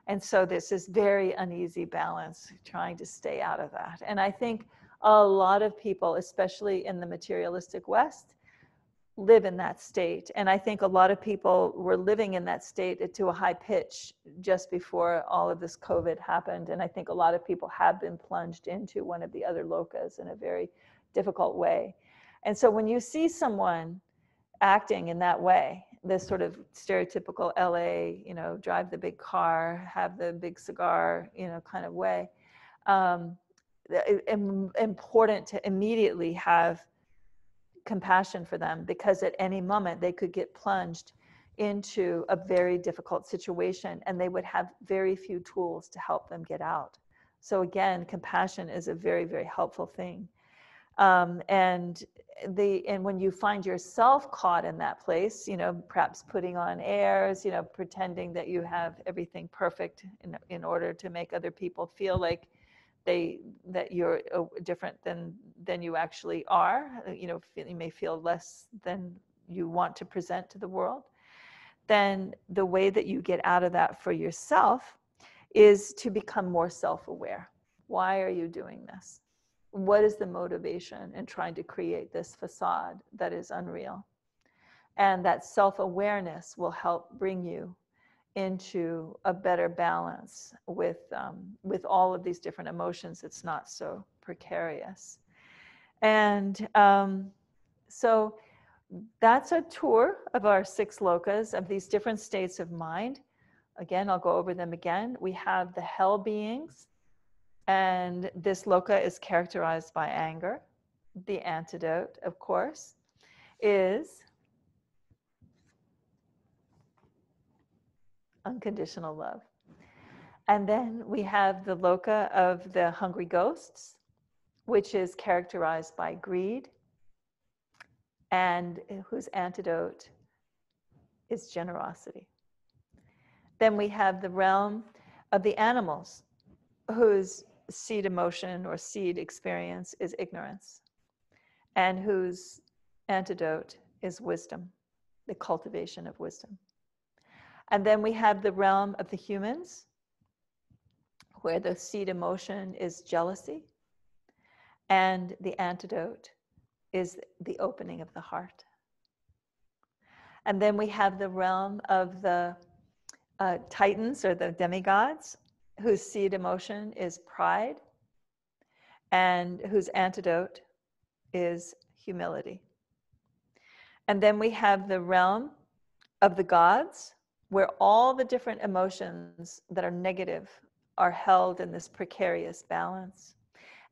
And so this is very uneasy balance, trying to stay out of that. And I think a lot of people, especially in the materialistic West, live in that state. And I think a lot of people were living in that state to a high pitch just before all of this COVID happened. And I think a lot of people have been plunged into one of the other lokas in a very difficult way. And so when you see someone acting in that way, this sort of stereotypical L A, you know, drive the big car, have the big cigar, you know, kind of way, um, important to immediately have compassion for them, because at any moment they could get plunged into a very difficult situation and they would have very few tools to help them get out. So again, compassion is a very, very helpful thing. Um, and the and when you find yourself caught in that place, you know, perhaps putting on airs, you know, pretending that you have everything perfect in, in order to make other people feel like they that you're different than than you actually are, you know, you may feel less than you want to present to the world, then the way that you get out of that for yourself is to become more self-aware. Why are you doing this? What is the motivation in trying to create this facade that is unreal? And that self-awareness will help bring you into a better balance with um, with all of these different emotions. It's not so precarious. And um, so that's a tour of our six lokas, of these different states of mind. Again, I'll go over them again. We have the hell beings, and this loka is characterized by anger. The antidote, of course, is unconditional love. And then we have the loka of the hungry ghosts, which is characterized by greed, and whose antidote is generosity. Then we have the realm of the animals, whose seed emotion or seed experience is ignorance, and whose antidote is wisdom, the cultivation of wisdom. And then we have the realm of the humans, where the seed emotion is jealousy, and the antidote is the opening of the heart. And then we have the realm of the uh, titans, or the demigods, whose seed emotion is pride, and whose antidote is humility. And then we have the realm of the gods, where all the different emotions that are negative are held in this precarious balance.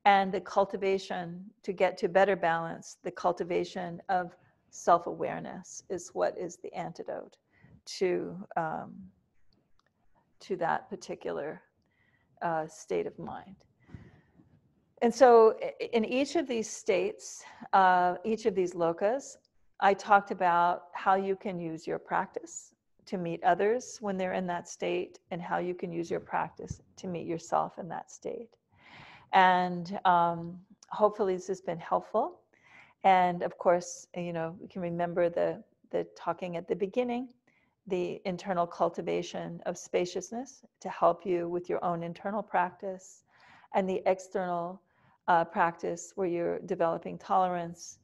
And the cultivation to get to better balance, the cultivation of self-awareness is what is the antidote to, um, to that particular uh, state of mind. And so in each of these states, uh, each of these lokas, I talked about how you can use your practice to meet others when they're in that state, and how you can use your practice to meet yourself in that state. And um, hopefully this has been helpful. And of course, you know, you can remember the, the talking at the beginning, the internal cultivation of spaciousness to help you with your own internal practice, and the external uh, practice where you're developing tolerance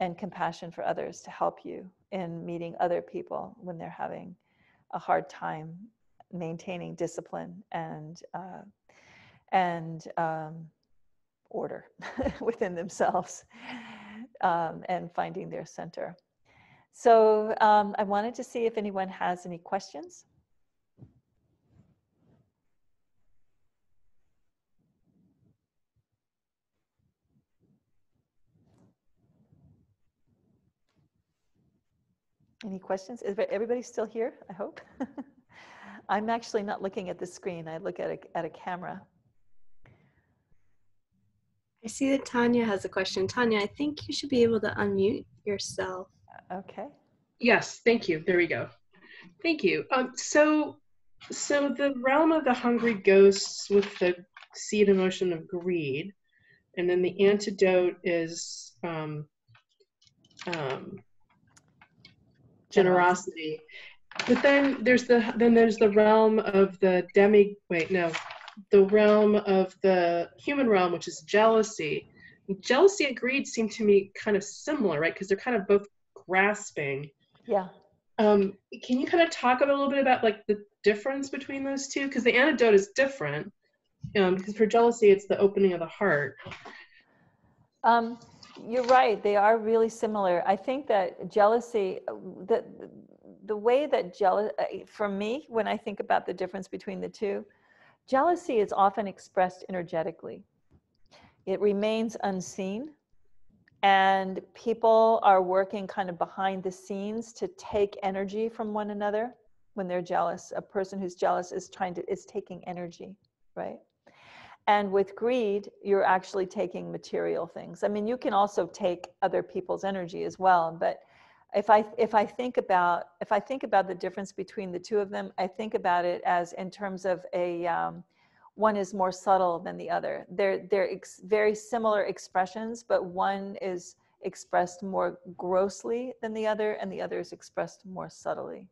and compassion for others to help you in meeting other people when they're having a hard time maintaining discipline and uh, and um, order within themselves, um, and finding their center. So um, I wanted to see if anyone has any questions. Any questions? Is everybody still here? I hope. I'm actually not looking at the screen. I look at a, at a camera. I see that Tanya has a question. Tanya, I think you should be able to unmute yourself. Okay. Yes, thank you. There we go. Thank you. Um, so, so the realm of the hungry ghosts with the seed emotion of greed, and then the antidote is um, um, generosity. But then there's the then there's the realm of the demi. Wait, no. The realm of the human realm, which is jealousy. Jealousy and greed seem to me kind of similar, right? Because they're kind of both grasping. Yeah. Um, can you kind of talk a little bit about like the difference between those two? Because the antidote is different. Um, because for jealousy, it's the opening of the heart. Um, you're right. They are really similar. I think that jealousy, the the way that jealous, for me, when I think about the difference between the two. Jealousy is often expressed energetically. It remains unseen, and people are working kind of behind the scenes to take energy from one another when they're jealous. A person who's jealous is trying to, is taking energy, right? And with greed, you're actually taking material things. I mean, you can also take other people's energy as well, but if I, if I think about, if I think about the difference between the two of them, I think about it as in terms of a, um, one is more subtle than the other. They're, they're ex very similar expressions, but one is expressed more grossly than the other, and the other is expressed more subtly.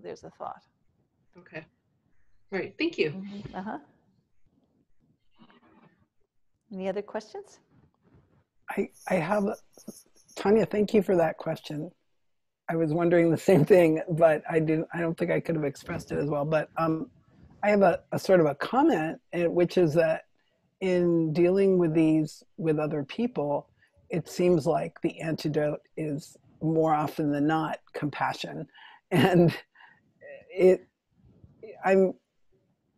There's a thought. Okay. All right. Thank you. Mm-hmm. Uh-huh. Any other questions? I, I have, a, Tanya, thank you for that question. I was wondering the same thing, but I didn't, I don't think I could have expressed it as well. But um, I have a, a sort of a comment, which is that in dealing with these with other people, it seems like the antidote is more often than not compassion. And it, I'm,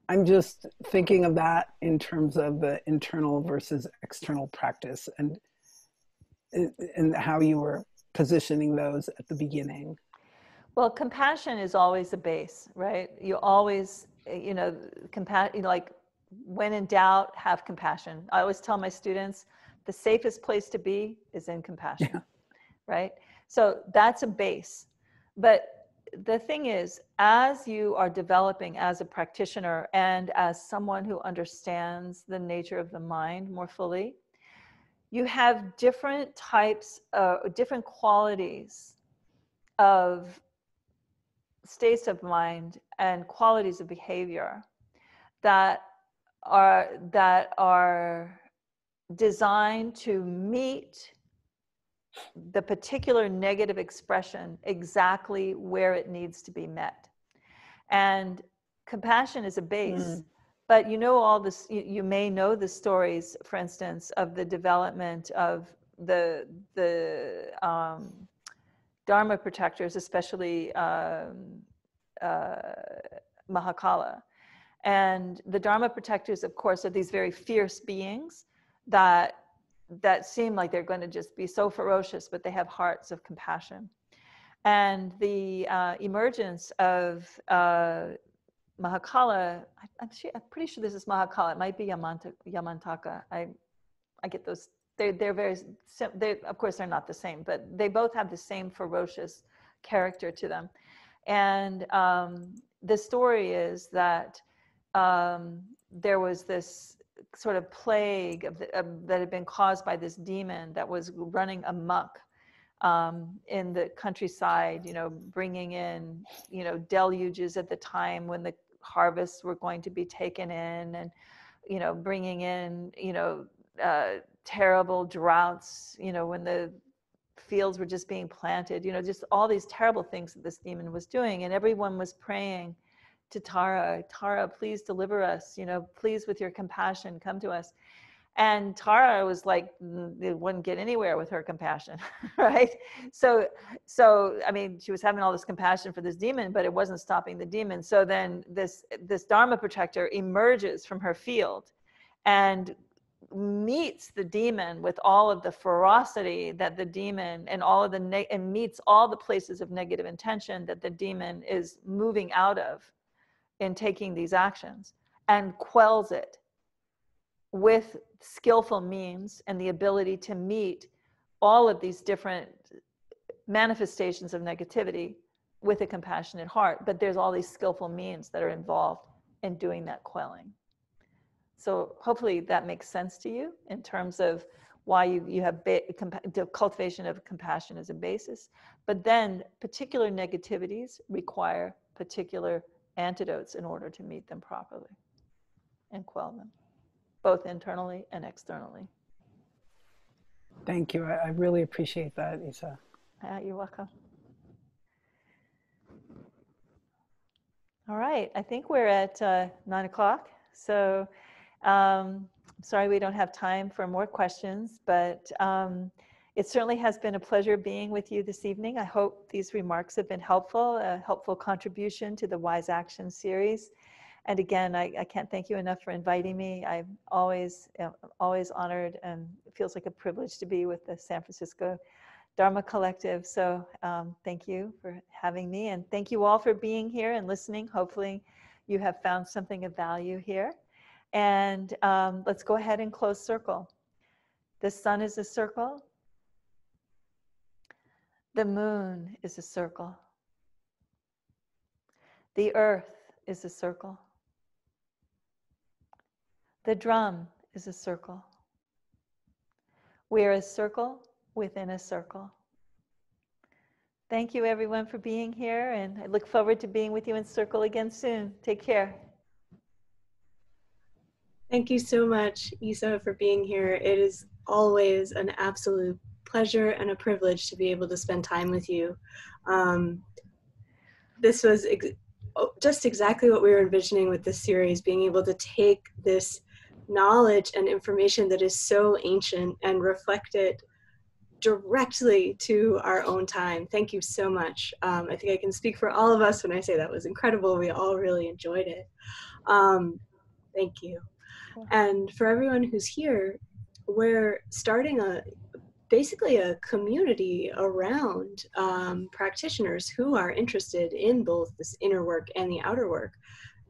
I'm just thinking of that in terms of the internal versus external practice, and and how you were positioning those at the beginning. Well, compassion is always a base, right? You always, you know, compa- you know, like when in doubt, have compassion. I always tell my students, the safest place to be is in compassion, yeah. Right? So that's a base. But the thing is, as you are developing as a practitioner and as someone who understands the nature of the mind more fully, you have different types, uh, different qualities of states of mind and qualities of behavior that are, that are designed to meet the particular negative expression exactly where it needs to be met. And compassion is a base, mm. But you know all this, you, you may know the stories, for instance, of the development of the, the um, Dharma protectors, especially um, uh, Mahakala. And the Dharma protectors, of course, are these very fierce beings that, that seem like they're going to just be so ferocious, but they have hearts of compassion. And the uh, emergence of uh, Mahakala, I, I'm, sure, I'm pretty sure this is Mahakala. It might be Yamantaka. Yamantaka. I, I get those. They're, they're very, they, of course, they're not the same, but they both have the same ferocious character to them. And um, the story is that um, there was this sort of plague of the, of, that had been caused by this demon that was running amok Um, in the countryside, you know, bringing in, you know, deluges at the time when the harvests were going to be taken in, and, you know, bringing in, you know, uh, terrible droughts, you know, when the fields were just being planted, you know, just all these terrible things that this demon was doing. And everyone was praying to Tara, Tara, please deliver us, you know, please with your compassion, come to us. And Tara was like, they wouldn't get anywhere with her compassion, right? So, so I mean, she was having all this compassion for this demon, but it wasn't stopping the demon. So then this, this Dharma protector emerges from her field and meets the demon with all of the ferocity that the demon and all of the, ne- and meets all the places of negative intention that the demon is moving out of in taking these actions, and quells it with skillful means and the ability to meet all of these different manifestations of negativity with a compassionate heart. But there's all these skillful means that are involved in doing that quelling. So hopefully that makes sense to you in terms of why you, you have ba- compa- cultivation of compassion as a basis. But then particular negativities require particular antidotes in order to meet them properly and quell them, both internally and externally. Thank you. I, I really appreciate that, Isa. Uh, you're welcome. All right. I think we're at uh, nine o'clock. So um, sorry we don't have time for more questions, but um, it certainly has been a pleasure being with you this evening. I hope these remarks have been helpful, a helpful contribution to the Wise Action series. And again, I, I can't thank you enough for inviting me. I'm always, you know, always honored, and it feels like a privilege to be with the San Francisco Dharma Collective. So um, thank you for having me, and thank you all for being here and listening. Hopefully you have found something of value here. And um, let's go ahead and close circle. The sun is a circle. The moon is a circle. The earth is a circle. The drum is a circle. We are a circle within a circle. Thank you everyone for being here, and I look forward to being with you in circle again soon. Take care. Thank you so much, Isa, for being here. It is always an absolute pleasure and a privilege to be able to spend time with you. Um, this was ex- just exactly what we were envisioning with this series, being able to take this knowledge and information that is so ancient and reflect it directly to our own time. Thank you so much. Um, I think I can speak for all of us when I say that was incredible. We all really enjoyed it. Um, thank you. And for everyone who's here, we're starting a basically a community around um, practitioners who are interested in both this inner work and the outer work.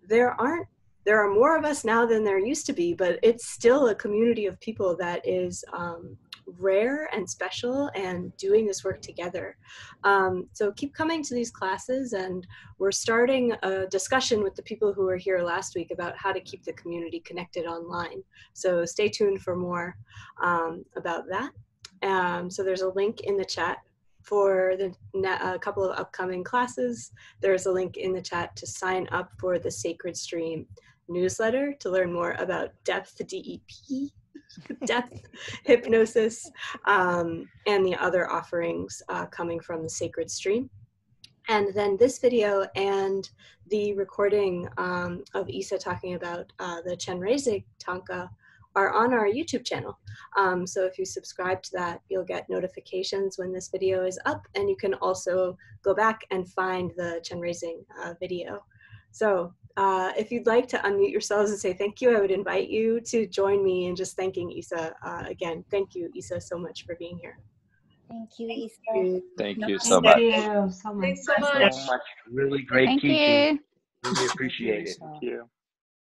There aren't, there are more of us now than there used to be, but it's still a community of people that is um, rare and special, and doing this work together. Um, so keep coming to these classes, and we're starting a discussion with the people who were here last week about how to keep the community connected online. So stay tuned for more um, about that. Um, so there's a link in the chat for the ne- a couple of upcoming classes. There's a link in the chat to sign up for the Sacred Stream newsletter to learn more about Depth, D E P, Depth Hypnosis, um, and the other offerings uh, coming from the Sacred Stream. And then this video and the recording um, of Isa talking about uh, the Chenrezig Tanka are on our YouTube channel. Um, so if you subscribe to that, you'll get notifications when this video is up, and you can also go back and find the Chenrezig uh, video. So uh, if you'd like to unmute yourselves and say thank you, I would invite you to join me in just thanking Isa uh, again. Thank you, Isa, so much for being here. Thank you, Isa. Thank you so much. Thank you so much. Thanks so much. Really great teaching. Thank you. Really appreciate it. Thank you.